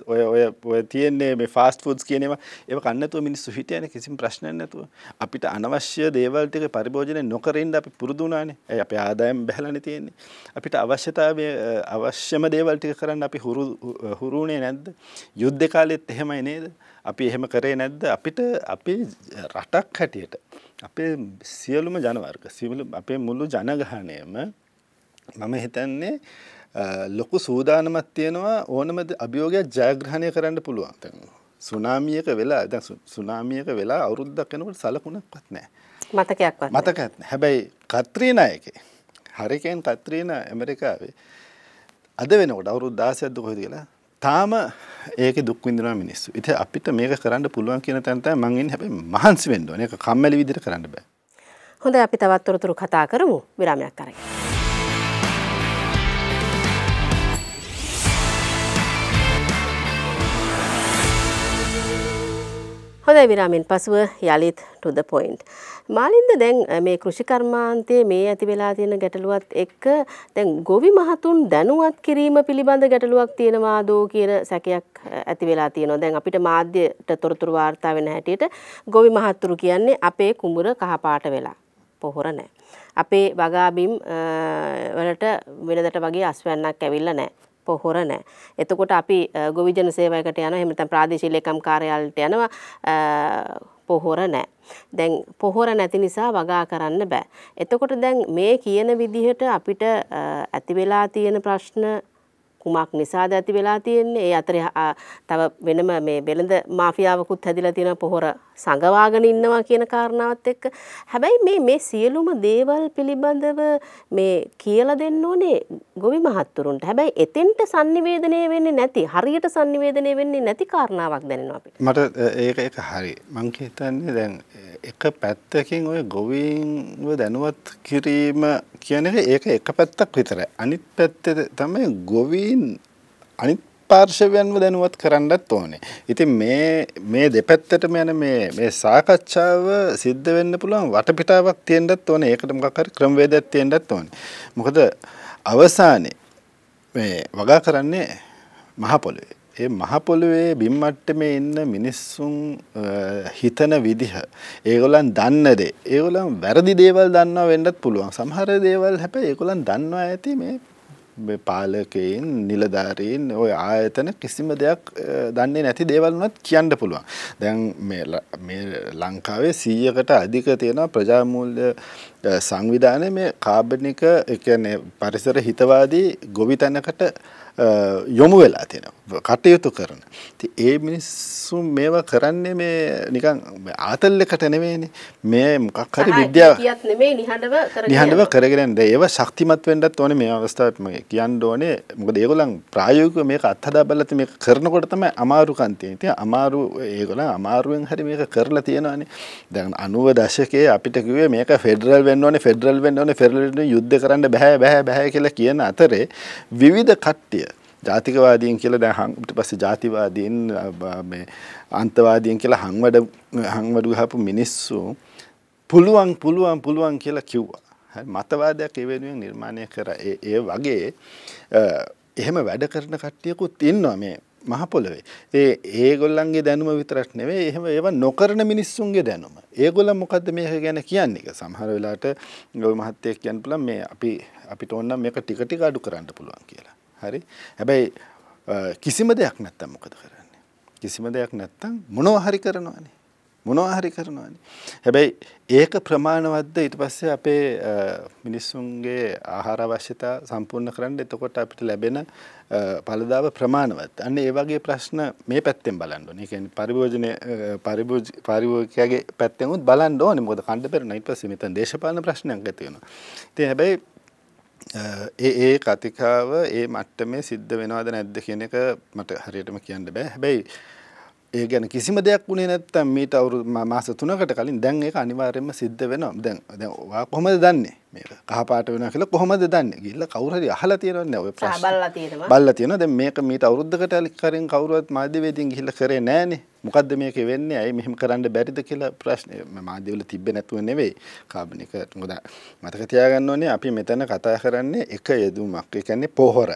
ඔය තියෙන්නේ මේ ෆාස්ට් ෆුඩ්ස් කියන ඒවා ඒව කන්න නැතුව මිනිස්සු හිටියනේ කිසිම ප්‍රශ්නයක් නැතුව අපිට අනවශ්‍ය දේවල් ටික පරිභෝජනය නොකර ඉඳ අපි පුරුදු වුණානේ. ඒ අපේ ආදායම් බැහැලානේ තියෙන්නේ. අපිට අවශ්‍යතාවය අවශ්‍යම දේවල් ටික කරන්න අපි හුරු වුණේ නැද්ද? යුද්ධ කාලෙත් එහෙමයි නේද? අපි එහෙම කරේ නැද්ද? අපිට අපේ රටක් හැටියට අපේ සියලුම ජන වර්ග සියලුම අපේ මුළු ජනගහණයම මම හිතන්නේ ලොකු සූදානමක් තියෙනවා ඕනම අභියෝගයක් ජයග්‍රහණය කරන්න පුළුවන්. දැන් සුනාමියක වෙලා අවුරුද්දක් යනකොට සලකුණක්වත් නැහැ. මතකයක් නැහැ. හැබැයි කත්‍රීනා එකේ හරිකේන් කත්‍රීනා ඇමරිකාවේ අද වෙනකොට අවුරුදු 16ක්ද කොහෙද කියලා තාම ඒකේ දුක් විඳිනවා මිනිස්සු. ඉතින් අපිට මේක කරන්න පුළුවන් කියන තැන තමයි මම ඉන්නේ. හැබැයි මහන්සි වෙන්න ඕනේ. ඒක කම්මැලි විදිහට කරන්න බෑ. හොඳයි අපි තවත් තොරතුරු කතා කරමු විරාමයක් අරගෙන. හොඳයි විරාමෙන් පසුව යලිත් to the point. මාලින්ද දැන් මේ කෘෂිකර්මාන්තයේ මේ ඇති වෙලා තියෙන ගැටලුවත් එක්ක දැන් ගොවි මහතුන් දැනුවත් කිරීම පිළිබඳ ගැටලුවක් තියෙනවාද කියන සැකයක් ඇති වෙලා තියෙනවා. දැන් අපිට මාධ්‍යට තොරතුරු වාර්තා වෙන හැටියට ගොවි මහතුරු කියන්නේ අපේ කුඹුර කහපාට වෙලා පොහොර නැහැ. අපේ වගාබිම් වලට වෙනදට වගේ අස්වැන්නක් ඇවිල්ලා නැහැ. පොහොර නැහැ. එතකොට අපි ගොවි ජන සේවයකට යනවා එහෙම නැත්නම් ප්‍රාදේශීය ලේකම් කාර්යාලයට යනවා පොහොර නැහැ. දැන් පොහොර නැති නිසා වගා කරන්න බෑ. එතකොට දැන් මේ කියන විදිහට අපිට ඇති වෙලා තියෙන ප්‍රශ්න කුමක් නිසාද ඇති වෙලා තියෙන්නේ? ඒ අතරේ තව වෙනම මේ බෙලඳ මාෆියාවකුත් හැදිලා තියෙනවා පොහොර සංගවාගෙන ඉන්නවා කියන කාරණාවත් එක්ක. හැබැයි මේ සියලුම දේවල් පිළිබඳව මේ කියලා දෙන්න ඕනේ ගොවි මහත්තුරුන්ට. හැබැයි එතෙන්ට sannivedanaya වෙන්නේ නැති, හරියට sannivedanaya වෙන්නේ නැති කාරණාවක් දැනෙනවා අපිට. මට ඒක හරි. මං හිතන්නේ දැන් එක පැත්තකින් ඔය ගොවීන්ව දැනුවත් කිරීම කියන එක එක පැත්තක් විතරයි. අනිත් පැත්තේ තමයි ගොවි අනිත් පාර්ශවයන්ව දැනුවත් කරන්නත් ඕනේ. ඉතින් මේ දෙපැත්තටම යන මේ සාකච්ඡාව සිද්ධ වෙන්න පුළුවන් වටපිටාවක් තියෙන්නත් ඕනේ. ඒකට මොකක් හරි ක්‍රමවේදයක් තියෙන්නත් ඕනේ. මොකද අවසානයේ මේ වගා කරන්නේ මහ පොළවේ. ඒ මහ පොළවේ බිම් මට්ටමේ ඉන්න මිනිස්සුන් හිතන විදිහ, ඒගොල්ලන් දන්න දේ, ඒගොල්ලන් වැරදි දේවල් දන්නවා වෙන්නත් පුළුවන්. සමහර දේවල් හැබැයි ඒගොල්ලන් දන්නවා ඇති මේ පාලකයන් නිලධාරීන් ඔය ආයතන කිසිම දෙයක් දන්නේ නැති දේවල් වුණත් කියන්න පුළුවන්. දැන් මේ ලංකාවේ 100කට අධික තියෙන ප්‍රජාමූල්‍ය සංවිධානයේ මේ කාබනික ඒ කියන්නේ පරිසර හිතවාදී ගොවිතැනකට යොමු වෙලා තියෙනවා කටයුතු කරන. ඉතින් ඒ මිනිස්සු මේවා කරන්නේ මේ නිකන් ආතල් එකට නෙමෙයිනේ. මේ මොකක් හරි විද්‍යාව කියත් නෙමෙයි නිහඬව කරගෙන යන. ඒව ශක්තිමත් වෙන්නත් ඕනේ මේ අවස්ථාවේ මම කියන්න ඕනේ. මොකද ඒගොල්ලන් ප්‍රායෝගිකව මේක අත්හදා බලලා ඉතින් මේක කරනකොට තමයි අමාරුකම් තියෙන්නේ. ඉතින් ඒගොල්ලන් අමාරුවෙන් හරි මේක කරලා තියෙනවානේ. දැන් 90 දශකයේ අපිට කිව්වේ මේක ෆෙඩරල් වෙන්න ඕනේ යුද්ධ කරන්න බෑ කියලා කියන අතරේ විවිධ කට්ටිය ජාතිකවාදීන් කියලා දැන් ඊට පස්සේ ජාතිවාදීන් මේ අන්තවාදීන් කියලා හංවඩු ගහපු මිනිස්සු පුළුවන් කියලා කිව්වා. හරි මතවාදයක් ඒ වෙනුවෙන් නිර්මාණය කරා. ඒ වගේ එහෙම වැඩ කරන කට්ටියකුත් ඉන්නවා මේ මහ පොළවේ. ඒගොල්ලන්ගේ දැනුම විතරක් නෙවෙයි එහෙම ඒවා නොකරන මිනිස්සුන්ගේ දැනුම. ඒගොල්ලන් මොකද්ද මේක ගැන කියන්නේ? සමහර වෙලාවට ගොවි මහත්තයෙක් කියන්න පුළුවන් මේ අපි අපිට ඕන නම් මේක ටික ටික අඩු කරන්න පුළුවන් කියලා. හරි. හැබැයි කිසිම දෙයක් නැත්තම් මොකද කරන්නේ? කිසිම දෙයක් නැත්තම් මොනවා හරි කරනවානේ. මොනවා හරි කරනවානේ. හැබැයි ඒක ප්‍රමාණවත්ද ඊට පස්සේ අපේ මිනිස්සුන්ගේ ආහාර අවශ්‍යතා සම්පූර්ණ කරන්න එතකොට අපිට ලැබෙන ඵලදාව ප්‍රමාණවත්. අන්න ඒ වගේ ප්‍රශ්න මේ පැත්තෙන් බලන්න ඕනේ. ඒ කියන්නේ පරිභෝජකයාගේ පැත්තෙන් උත් බලන්න ඕනේ. මොකද කණ්ඩ පෙරණ ඊට පස්සේ මෙතන දේශපාලන ප්‍රශ්නයක් ඇති වෙනවා. ඉතින් හැබැයි ඒ කතිකාව ඒ මට්ටමේ සිද්ධ වෙනවද නැද්ද කියන එක මට හරියටම කියන්න බෑ. හැබැයි ඒ කියන්නේ කිසිම දෙයක් උනේ නැත්තම් මීට අවුරුදු මාස 3කට කලින් දැන් ඒක අනිවාර්යයෙන්ම සිද්ධ වෙනවා. දැන් ඔයා කොහොමද දන්නේ? මේක කහ පාට වෙනවා කියලා කොහොමද දන්නේ? ගිහිල්ලා කවුරු හරි අහලා තියෙනවද? ඔය ප්‍රශ්න. බලලා තියෙනවා. බලලා තියෙනවා. දැන් මේක මීට අවුරුද්දකට කලින් කවුරුවත් මාධ්‍යවේදීන් ගිහිල්ලා කරේ නැහනේ. මොකද්ද මේක වෙන්නේ? ඇයි මෙහෙම කරන්න බැරිද කියලා ප්‍රශ්නේ මාධ්‍යවල තිබ්බේ නැතුව නෙවෙයි. කාබන් එක මොකද මතක තියාගන්න ඕනේ අපි මෙතන කතා කරන්නේ එක යෙදුමක්. ඒ කියන්නේ පොහොර.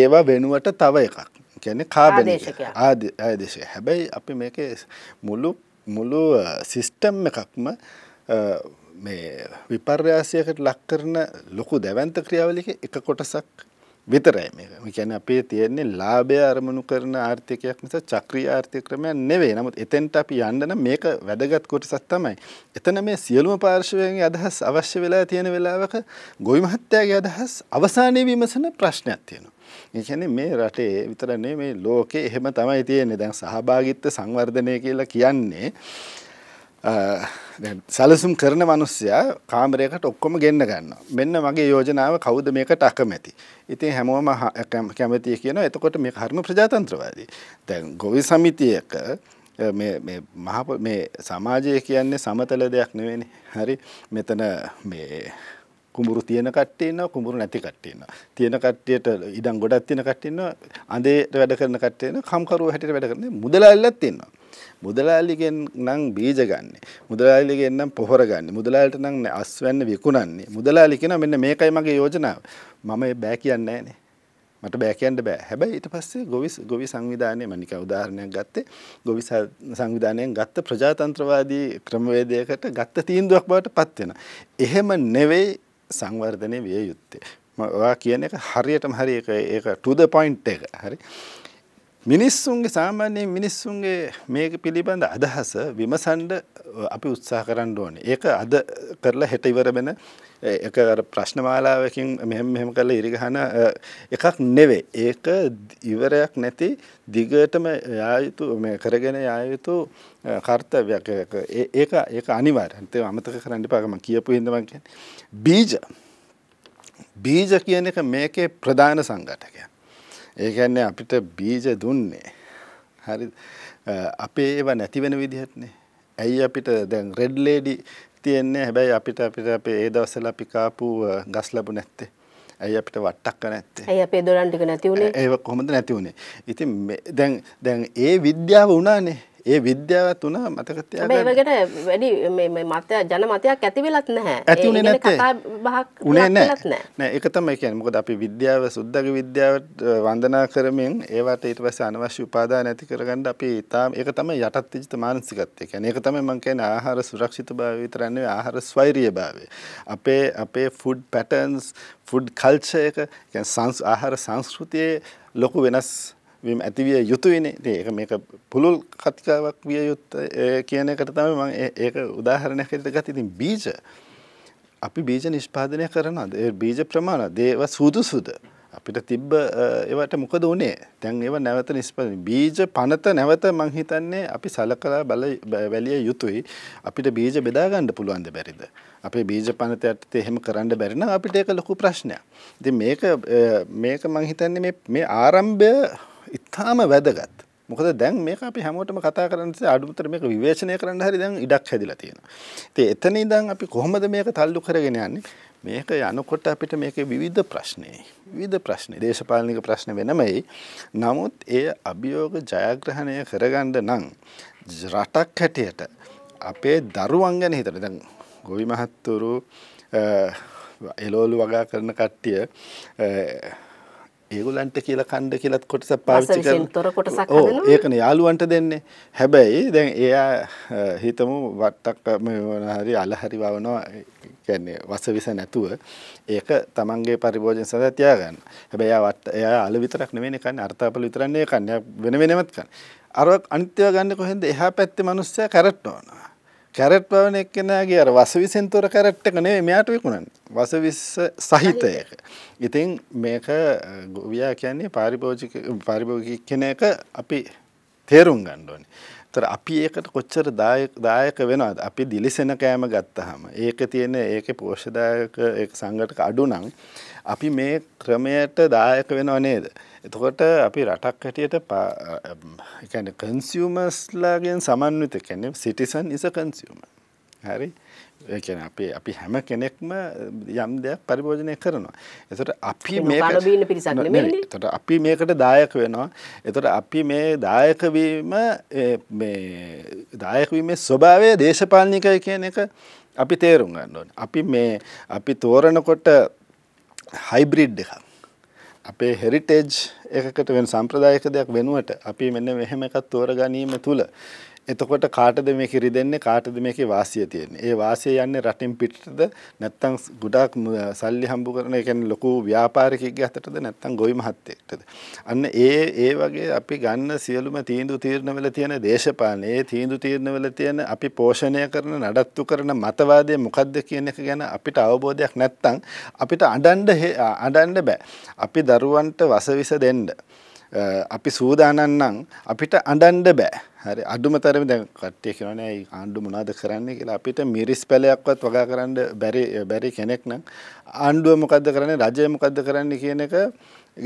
ඒවා වෙනුවට තව එකක්. කියන්නේ කාබන් ආදේශය. හැබැයි අපි මේකේ මුළු සිස්ටම් එකක්ම මේ විපර්යාසයකට ලක් කරන ලොකු දැවැන්ත ක්‍රියාවලියක එක කොටසක් විතරයි මේක. ඒ කියන්නේ අපේ තියෙන්නේ ලාභය අරමුණු කරන ආර්ථිකයක් නිසා චක්‍රීය ආර්ථික ක්‍රමයක් නෙවෙයි. නමුත් එතෙන්ට අපි යන්න නම් මේක වැදගත් කොටසක් තමයි. එතන මේ සියලුම පාර්ශවයන්ගේ අදහස් අවශ්‍ය වෙලා තියෙන වෙලාවක ගොවි මහත්තයාගේ අදහස් අවසානයේ විමසන ප්‍රශ්නයක් තියෙනවා. ඒ කියන්නේ මේ රටේ විතර නෙවෙයි මේ ලෝකේ එහෙම තමයි තියෙන්නේ. දැන් සහභාගීත්ව සංවර්ධනය කියලා කියන්නේ සැලසුම් කරන මිනිස්සයා කාමරයකට ඔක්කොම ගෙන්න ගන්නවා. මෙන්න මගේ යෝජනාව කවුද මේකට අකමැති. ඉතින් හැමෝම කැමැතිය කියනවා. එතකොට මේක හරිම ප්‍රජාතන්ත්‍රවාදී. දැන් ගොවි සමිතියක මේ සමාජය කියන්නේ සමතල දෙයක් නෙවෙයිනේ. හරි. මෙතන මේ කුඹුරු තියෙන කට්ටිය ඉන්නවා, කුඹුරු නැති කට්ටිය ඉන්නවා. තියෙන කට්ටියට ඉඩම් ගොඩක් තියෙන කට්ටිය ඉන්නවා. අඳේට වැඩ කරන කට්ටිය ඉන්නවා. කම්කරුවෝ හැටියට වැඩ කරන මුදලාලිලත් ඉන්නවා. මුදලාලිගෙන් නම් බීජ ගන්න. මුදලාලිගෙන් නම් පොහොර ගන්න. මුදලාලට නම් අස්වැන්න විකුණන්නේ. මුදලාලි කියනවා මෙන්න මේකයි මගේ යෝජනාව. මම බෑ කියන්නේ නෑනේ. මට බෑ කියන්න බෑ. හැබැයි ඊට පස්සේ ගොවි සංවිධානයේ මම නිකන් උදාහරණයක් ගත්තේ ගොවි සංවිධානයෙන් ගත්ත ප්‍රජාතන්ත්‍රවාදී ක්‍රමවේදයකට ගත්ත තීන්දුවක් බවට පත් වෙනවා. එහෙම නෙවෙයි සංවර්ධනයේ විය යුත්තේ. ඔයා කියන එක හරියටම හරි ඒක to the point එක. හරි. මිනිස්සුන්ගේ සාමාන්‍ය මිනිස්සුන්ගේ මේක පිළිබඳ අදහස විමසන්න අපි උත්සාහ කරන්න ඕනේ. ඒක අද කරලා හෙට ඉවර වෙන එක අර ප්‍රශ්න මාලාවකින් මෙහෙම කරලා ඉරිගහන එකක් නෙවෙයි. ඒක ඉවරයක් නැති දිගටම යා යුතු මේ කරගෙන යා යුතු කාර්යයක්. ඒක අනිවාර්යයි. ඒක අමතක කරන්න එපා. මම කියපු හින්දා මම කියන්නේ බීජ කියන එක මේකේ ප්‍රධාන සංඝටකය. ඒ කියන්නේ අපිට බීජ දුන්නේ හරිද අපේ ඒවා නැති වෙන විදිහටනේ. ඇයි අපිට දැන් රෙඩ් ලේඩි තියන්නේ? හැබැයි අපිට අපේ ඒ දවස්වල අපි කාපු ගස් ලැබු නැත්තේ. ඇයි අපිට වට්ටක්ක නැත්තේ? ඇයි අපේ දොරන් ටික නැති උනේ? ඒව කොහොමද නැති උනේ? ඉතින් දැන් ඒ විද්‍යාව උනානේ. ඒ විද්‍යාවත් උනා මතක තියාගන්න. මේ වගේට වැඩි මේ මතය ජනමතයක් ඇති වෙලත් නැහැ. ඇති උනේ නැත්තේ. කතා බහක් වෙලත් නැහැ. නෑ ඒක තමයි කියන්නේ. මොකද අපි විද්‍යාව සුද්ධගේ විද්‍යාවට වන්දනා කරමින් ඒවට ඊට පස්සේ අනවශ්‍ය උපාදාන ඇති කරගන්න අපි ඒක තමයි යටත් විජිත මානසිකත්වය කියන්නේ. ඒක තමයි මම කියන්නේ ආහාර සුරක්ෂිතභාවය විතර නෙවෙයි ආහාර ස්වෛරීයභාවය. අපේ ෆුඩ් පැටර්න්ස්, ෆුඩ් කල්චර් එක කියන්නේ ආහාර සංස්කෘතියේ ලොකු වෙනස් වීම ඇතිවිය යුතුයිනේ. ඒක මේක පුළුල් කතිකාවක් විය යුත්තේ කියන එකට තමයි මම ඒක උදාහරණයක් හිතට ගත්තේ. ඉතින් බීජ අපි බීජ නිෂ්පාදනය කරනවාද? ඒ බීජ ප්‍රමාණය දේව සුදුසුද? අපිට තිබ්බ ඒවට මොකද උනේ? දැන් ඒව නැවත නිෂ්පාදනය බීජ පනත නැවත මං හිතන්නේ අපි සලකලා වැලිය යුතුයි. අපිට බීජ බෙදා ගන්න පුළුවන් ද බැරිද? අපේ බීජ පනත යටතේ එහෙම කරන්න බැරි නම් අපිට ඒක ලොකු ප්‍රශ්නයක්. ඉතින් මේක මං හිතන්නේ මේ ආරම්භය ඉතාම වැදගත්. මොකද දැන් මේක අපි හැමෝටම කතා කරන්න ඉතින් අඩුමතර මේක විවේචනය කරන්න හරි දැන් ඉඩක් හැදිලා තියෙනවා. ඉතින් එතන ඉඳන් අපි කොහොමද මේක තල්ලු කරගෙන යන්නේ? මේක යනකොට අපිට මේකේ විවිධ ප්‍රශ්න දේශපාලනික ප්‍රශ්න වෙනමයි. නමුත් ඒ අභියෝග ජයග්‍රහණය කරගන්න නම් රටක් හැටියට අපේ දරුවන් ගැන හිතලා දැන් ගොවි මහත්තුරු එළවලු වගා කරන කට්ටිය ඒගොල්ලන්ට කියලා කන්න කියලාත් කොටසක් පාවිච්චි කරන. තොර කොටසක් හදනවා. ඒකනේ යාළුවන්ට දෙන්නේ. හැබැයි දැන් එයා හිතමු වට්ටක් මේ හරි අල හරි වවනවා. කියන්නේ වසවිස නැතුව ඒක තමන්ගේ පරිභෝජන සඳහා තියාගන්න. හැබැයි එයා වට්ට එයා අල විතරක් නෙවෙයිනේ කන්නේ අර්ථාපල විතරන්නේ කන්නේ වෙන වෙනමත් කන්නේ. අර අනිත්‍යව ගන්න කොහෙන්ද එහා පැත්තේ මිනිස්සයා කැරට් වවනවා. කැරට් වවන එක්කෙනාගේ අර වසවිසෙන් තොර කැරට් එක නෙවෙයි මෙයාට විකුණන්නේ. වසවිස සහිත එක. ඉතින් මේක ගොවියා කියන්නේ පාරිභෝගික කෙනෙක් අපි තේරුම් ගන්න ඕනේ. ඒතර අපි ඒකට කොච්චර දායක වෙනවද? අපි දිලිසෙන කෑම ගත්තාම ඒක තියෙන ඒකේ පෝෂ්‍යදායක ඒක සංගතක අඩු නම් අපි මේ ක්‍රමයට දායක වෙනව නේද? එතකොට අපි රටක් හැටියට ඒ කියන්නේ කන්සියුමර්ස්ලාගෙන් සමන්විත කියන්නේ සිටිසන් ඉස් අ කන්සියුමර්. හරි? ඒ කියන්නේ අපි හැම කෙනෙක්ම යම් දෙයක් පරිභෝජනය කරනවා. ඒතකොට අපි මේක බල බීන පිරිසක් නෙමෙයි. ඒතකොට අපි මේකට දායක වෙනවා. ඒතකොට අපි මේ දායක වීම ස්වභාවය දේශපාලනිකයි කියන එක අපි තේරුම් ගන්න ඕනේ. අපි තෝරනකොට හයිබ්‍රිඩ් එකක්. අපේ හෙරිටේජ් එකකට වෙන සම්ප්‍රදායික දෙයක් වෙනුවට අපි මෙන්න මෙහෙම එකක් තෝරගැනීම තුල එතකොට කාටද මේක ඉරි දෙන්නේ කාටද මේකේ වාසිය තියෙන්නේ ඒ වාසිය යන්නේ රටින් පිටටද නැත්නම් ගොඩාක් සල්ලි හම්බ කරන ඒ කියන්නේ ලොකු ව්‍යාපාරිකයෙක්ගේ අතටද නැත්නම් ගොවි මහත්තයෙක්ටද අන්න ඒ වගේ අපි ගන්න සියලුම තීන්දුව තීරණ වල තියෙන දේශපාලනයේ තීන්දුව තීරණ වල තියෙන අපි පෝෂණය කරන නඩත්තු කරන මතවාදය මොකද්ද කියන එක ගැන අපිට අවබෝධයක් නැත්නම් අපිට අඬන්න බෑ අපි දරුවන්ට වසවිස දෙන්න අපි සූදානම් නම් අපිට අඬන්න බෑ හරි අඳුම තරමේ දැන් කට්ටිය කියනවානේ ඒ ආණ්ඩුව මොනවද කරන්නේ කියලා අපිට මිරිස් පැලයක්වත් වගා කරන්න බැරි කෙනෙක් නම් ආණ්ඩුව මොකද්ද කරන්නේ රජය මොකද්ද කරන්නේ කියන එක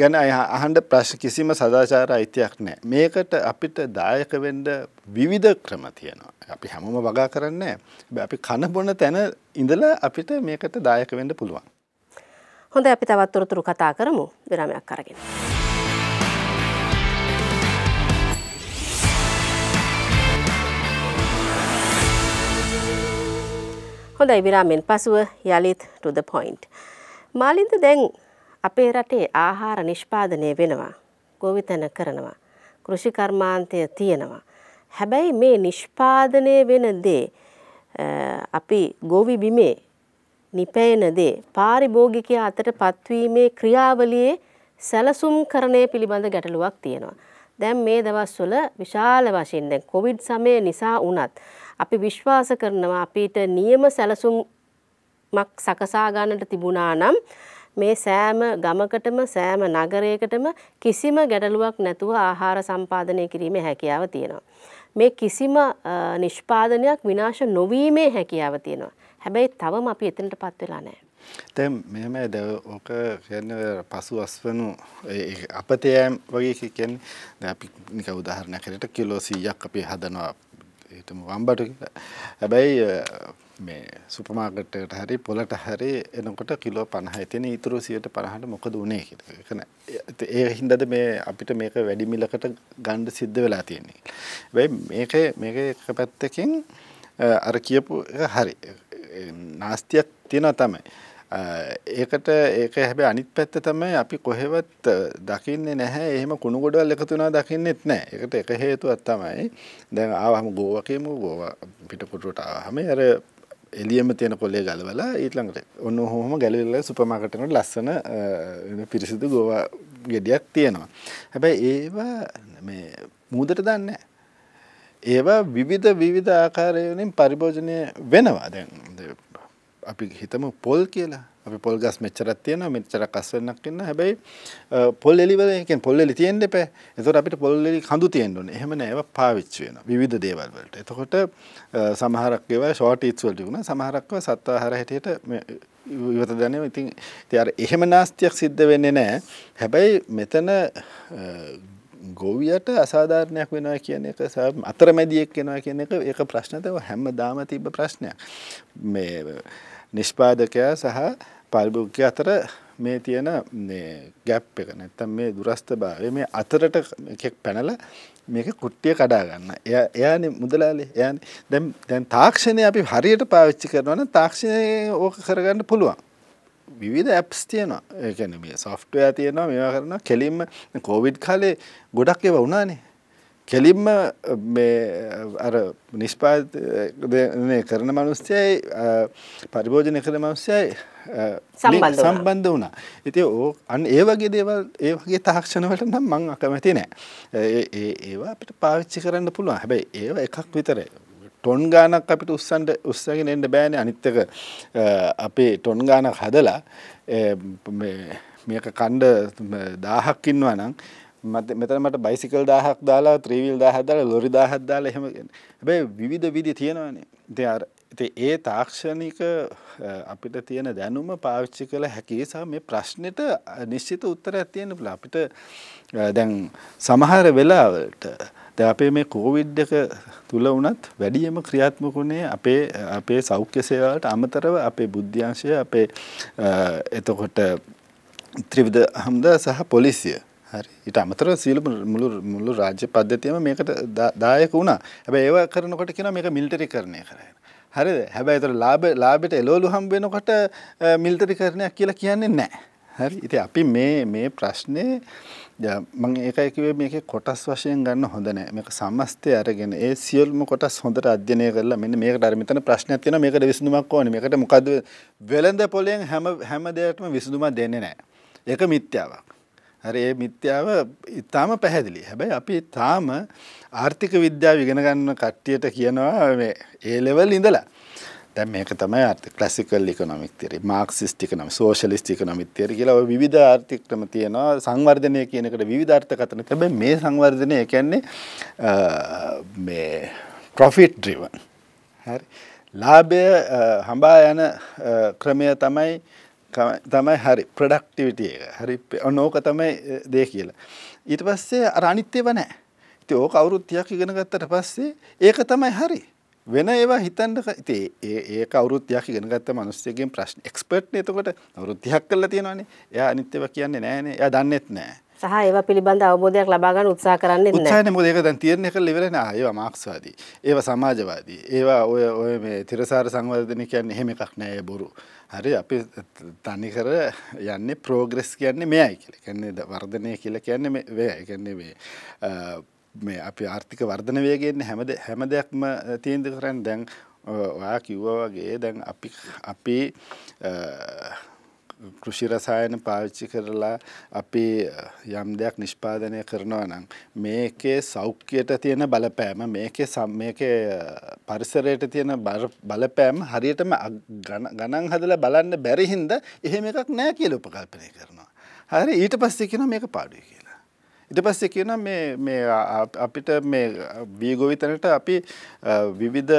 ගැන අහන්න ප්‍රශ්න කිසිම සදාචාර අයිතියක් නැහැ මේකට අපිට දායක වෙන්න විවිධ ක්‍රම තියෙනවා අපි හැමෝම වගා කරන්නේ නැහැ අපි කන බොන තැන ඉඳලා අපිට මේකට දායක වෙන්න පුළුවන් හොඳයි අපි තවත් තොරතුරු කතා කරමු විරාමයක් අරගෙන හොඳයි විරාමෙන් පසුව යලිත් to the point. මාලින්ද දැන් අපේ රටේ ආහාර නිෂ්පාදනය වෙනවා. ගොවිතැන කරනවා. කෘෂි කර්මාන්තය තියෙනවා. හැබැයි මේ නිෂ්පාදනය වෙන දේ අපි ගොවි බිමේ නිපැයන දේ පාරිභෝගිකයා අතට පත්වීමේ ක්‍රියාවලියේ සැලසුම් කරණය පිළිබඳ ගැටලුවක් තියෙනවා. දැන් මේ දවස්වල විශාල වශයෙන් දැන් කොවිඩ් සමය නිසා වුණත් අපි විශ්වාස කරනවා අපිට නියම සැලසුම්ක් සකසා ගන්නට තිබුණා නම් මේ සෑම ගමකටම සෑම නගරයකටම කිසිම ගැටලුවක් නැතුව ආහාර සම්පාදනය කිරීමේ හැකියාව තියෙනවා. මේ කිසිම නිෂ්පාදනයක් විනාශ නොවීමේ හැකියාව තියෙනවා. හැබැයි තවම අපි එතනටපත් වෙලා නැහැ. දැන් මෙහෙම ඕක කියන්නේ පසු අස්වනු අපතේ වගේ කියන්නේ දැන් අපි නිකන් උදාහරණයක් හරියට කිලෝ 100ක් අපි හදනවා ඒතම වම්බට හැබැයි මේ සුපර් මාකට් එකට හරි පොලට හරි එනකොට කිලෝ 50 තියෙන ඊතරු 150ට මොකද උනේ කියලා. ඒක නෑ. ඒ හින්දාද මේ අපිට මේක වැඩි මිලකට ගන්න සිද්ධ වෙලා තියෙන්නේ. හැබැයි මේකේ එක පැත්තකින් අර කියපු එක හරි. නාස්තියක් තියෙනවා තමයි. ඒකට ඒක හැබැයි අනිත් පැත්ත තමයි අපි කොහෙවත් දකින්නේ නැහැ එහෙම කුණු ගොඩවල් එකතු වෙනවා දකින්නෙත් නැහැ. ඒකට එක හේතුවක් තමයි දැන් ආවම ගෝවා කියමු ගෝවා පිටකොටුවට ආවම අර එළියෙම තියෙන කොලේ ගලවලා ඊළඟට ඔන්න ඔහොම ගැලවිලා සුපර් මාකට් එකේ ලස්සන පිරිසිදු ගෝවා ගෙඩියක් තියෙනවා. හැබැයි ඒවා මේ මූදට දාන්නේ නැහැ. ඒවා විවිධ ආකාරයෙන් පරිභෝජනය වෙනවා. දැන් අපි හිතමු පොල් කියලා. අපි පොල් ගස් මෙච්චරක් තියෙනවා මෙච්චරක් අස්වැන්නක් ඉන්න. හැබැයි පොල් එලි වල ඒ කියන්නේ පොල් එලි තියෙන්න එපා. ඒතකොට අපිට පොල් එලි කඳු තියෙන්න ඕනේ. එහෙම නෑ ඒවා පාවිච්චි වෙනවා විවිධ දේවල් වලට. එතකොට සමහරක් ඒවා ෂෝට් ඊට්ස් වලට වුණා. සමහරක් ඒවා සත්ව ආහාර හැටියට මේ ඉවත දැනෙනවා. ඉතින් අර එහෙම නාස්තියක් සිද්ධ වෙන්නේ නෑ. හැබැයි මෙතන ගොවියට අසාධාරණයක් වෙනවා කියන එක අතරමැදියෙක් වෙනවා කියන එක ඒක ප්‍රශ්නද හැමදාම තිබ්බ ප්‍රශ්නයක් මේ නිෂ්පාදකයා සහ පාරිභෝගිකයා අතර මේ තියෙන මේ ગેප් එක නැත්තම් මේ දුරස්ථභාවය මේ අතරට එකෙක් පැනලා මේක කුට්ටිය කඩා ගන්න. එයානේ මුදලාලි. එයානේ දැන් තාක්ෂණය අපි හරියට පාවිච්චි කරනවා නම් තාක්ෂණය ඕක කරගන්න පුළුවන්. විවිධ apps තියෙනවා. ඒ කියන්නේ මේ software තියෙනවා මේවා කරනවා. කෙලින්ම COVID කාලේ ගොඩක් ඒවා වුණානේ. කෙලින්ම මේ අර නිෂ්පාදනය කරන මිනිස්සයයි පරිභෝජනය කරන මිනිස්සයයි සම්බන්ධ වුණා. ඉතින් ඕ අන්න ඒ වගේ දේවල් ඒ වගේ තාක්ෂණ වලට නම් මම අකමැති නෑ. ඒවා අපිට පාවිච්චි කරන්න පුළුවන්. හැබැයි ඒවා එකක් විතරයි. ටොන් ගානක් අපිට උස්සගෙන එන්න බෑනේ අනිත් එක අපේ ටොන් ගානක් හදලා මේ මේක කණ්ඩ 1000ක් ඉන්නවා නම් මෙතන මට බයිසිකල් 1000ක් දාලා 3 wheel 1000ක් දාලා ලොරි 1000ක් දාලා එහෙම හැබැයි විවිධ විදි තියෙනවානේ ඉතින් ඒ තාක්ෂණික අපිට තියෙන දැනුම පාවිච්චි කළ හැකි නිසා මේ ප්‍රශ්නෙට නිශ්චිත උත්තරයක් තියෙන්න පුළුවන් අපිට දැන් සමහර වෙලාවලට දැන් අපේ මේ කොවිඩ් එක තුල වුණත් වැඩිම ක්‍රියාත්මක වුණේ අපේ සෞඛ්‍ය සේවාවට අමතරව අපේ බුද්ධ්‍යංශය අපේ එතකොට ත්‍රිවිධ හමුදා සහ පොලිසිය හරි ඊට අමතරව සියලු මුළු රාජ්‍ය පද්ධතියම මේකට දායක වුණා. හැබැයි ඒව කරනකොට කියනවා මේක මිලිටරිකරණය කරන්නේ. හරිද? හැබැයි ඒතර ලාභයට එළවලු හම්බ වෙනකොට මිලිටරිකරණයක් කියලා කියන්නේ නැහැ. හරි ඉතින් අපි මේ ප්‍රශ්නේ මම ඒකයි කිව්වේ මේකේ කොටස් වශයෙන් ගන්න හොඳ නැහැ. මේක සම්මස්තය අරගෙන ඒ සියලුම කොටස් හොඳට අධ්‍යයනය කරලා මෙන්න මේකට අර මෙතන ප්‍රශ්නයක් තියෙනවා මේකට විසඳුමක් ඕනේ. මේකට මොකද්ද වෙළඳ පොලෙන් හැම දෙයකටම විසඳුමක් දෙන්නේ නැහැ. ඒක මිත්‍යාවක්. හරි ඒ මිත්‍යාව ඊටාම පැහැදිලි. හැබැයි අපි තාම ආර්ථික විද්‍යාව ඉගෙන ගන්න කට්ටියට කියනවා මේ A level ඉඳලා දැන් මේක තමයි ආර්ථික classical economic theory Marxist economic socialist economic theory කියලා ඔය විවිධ ආර්ථික ක්‍රම තියෙනවා සංවර්ධනය කියන එකට විවිධ අර්ථකථන තමයි මේ සංවර්ධනය කියන්නේ මේ ප්‍රොෆිට් ඩ්‍රිවන් හරි ලාභය හඹා යන ක්‍රමය තමයි හරි ප්‍රොඩක්ටිවිටි එක හරි ඕක තමයි දෙය කියලා ඊට පස්සේ අර අනිත් ඒවා නැහැ ඉතින් ඕක අවුරුදු 30ක් ඉගෙන ගත්තට පස්සේ ඒක තමයි හරි වෙන ඒවා හිතන්න ඉතින් ඒ කවුරුත් යක් ඉගෙන ගත්ත මිනිස්සුගෙන් ප්‍රශ්න එක්ස්පර්ට් නේ එතකොට අවුරුදු 30ක් කරලා තියෙනවානේ එයා අනිත් ඒවා කියන්නේ නැහැනේ එයා දන්නේත් නැහැ සහ ඒවා පිළිබඳ අවබෝධයක් ලබා ගන්න උත්සාහ කරන්නේත් නැහැ උත්සාහනේ මොකද ඒක දැන් තීරණය කරලා ඉවරනේ ඒවා මාක්ස්වාදී ඒවා සමාජවාදී ඒවා ඔය මේ තිරසාර සංවර්ධනය කියන්නේ එහෙම එකක් නෑ ඒ බොරු හරි අපි තනි කර යන්නේ ප්‍රෝග්‍රස් කියන්නේ මෙයයි කියලා කියන්නේ වර්ධනය කියලා කියන්නේ මේ ඒ කියන්නේ මේ මේ අපි ආර්ථික වර්ධන වේගයෙන් හැම දෙයක්ම තීන්දුව කරන්නේ දැන් ඔයා කිව්වා වගේ දැන් අපි කෘෂි රසායන පාවිච්චි කරලා අපි යම් දෙයක් නිෂ්පාදනය කරනවා නම් මේකේ සෞඛ්‍යයට තියෙන බලපෑම මේකේ පරිසරයට තියෙන බලපෑම හරියටම ගණන් හදලා බලන්න බැරි හින්දා එහෙම එකක් නැහැ කියලා උපකල්පනය කරනවා. හරි ඊට පස්සේ කියනවා මේක පාඩුයි කියලා. ඊට පස්සේ කියනවා මේ අපිට මේ වීගෝ විතරට අපි විවිධ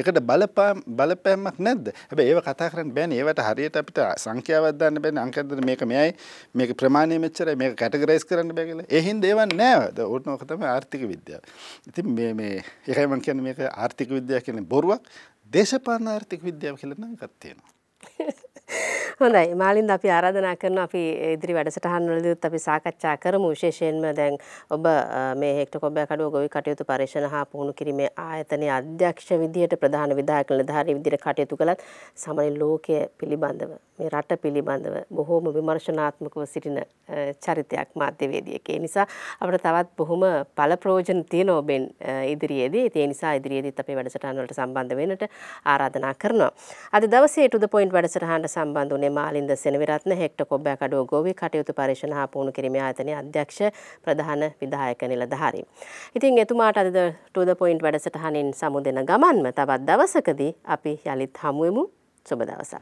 ඒකට බලපෑමක් නැද්ද? හැබැයි ඒව කතා කරන්න බෑනේ. ඒවට හරියට අපිට සංඛ්‍යාවක් දාන්න බෑනේ. අංකයක් දාන්න මේක මෙයයි. මේක ප්‍රමාණය මෙච්චරයි. මේක කැටගරයිස් කරන්න බෑ කියලා. ඒ හින්දා ඒව නෑ. ඕක තමයි ආර්ථික විද්‍යාව. ඉතින් මේ ඒකයි මම කියන්නේ මේක ආර්ථික විද්‍යාව කියන්නේ බොරුවක්. දේශපාලන ආර්ථික විද්‍යාව කියලා නම් එකක් තියෙනවා. හොඳයි මාලින්ද අපි ආරාධනා කරනවා අපි ඉදිරි වැඩසටහන්වලදීත් අපි සාකච්ඡා කරමු විශේෂයෙන්ම දැන් ඔබ මේ හෙක්ටර් කොබ්බෑකඩුව ගොවි කටයුතු පරිශන හා පුහුණු කිරීමේ ආයතනයේ අධ්‍යක්ෂ විදියට ප්‍රධාන විධායක නිලධාරී විදියට කටයුතු කළත් සමහර ලෝකයේ පිළිබඳව මේ රට පිළිබඳව බොහෝම විමර්ශනාත්මකව සිටින චරිතයක් මාධ්‍යවේදියෙක්. ඒ නිසා අපිට තවත් බොහොම ඵල ප්‍රයෝජන තියෙන ඔබෙන් ඉදිරියේදී. ඒ නිසා ඉදිරියේදීත් අපේ වැඩසටහන්වලට සම්බන්ධ වෙන්නට ආරාධනා කරනවා. අද දවසේ to the point වැඩසටහනට සම්බන්ධ වුණේ මාලින්ද සෙනවිරත්න හෙක්ටර් කොබ්බෑකඩුව ගොවි කටයුතු පරිශන හා පුහුණු කිරීමේ ආයතනයේ අධ්‍යක්ෂ ප්‍රධාන විධායක නිලධාරී. ඉතින් එතුමාට අද to the point වැඩසටහනින් සමුදෙන ගමන්ම තවත් දවසකදී අපි යලිත් හමුවෙමු. සුබ දවසක්.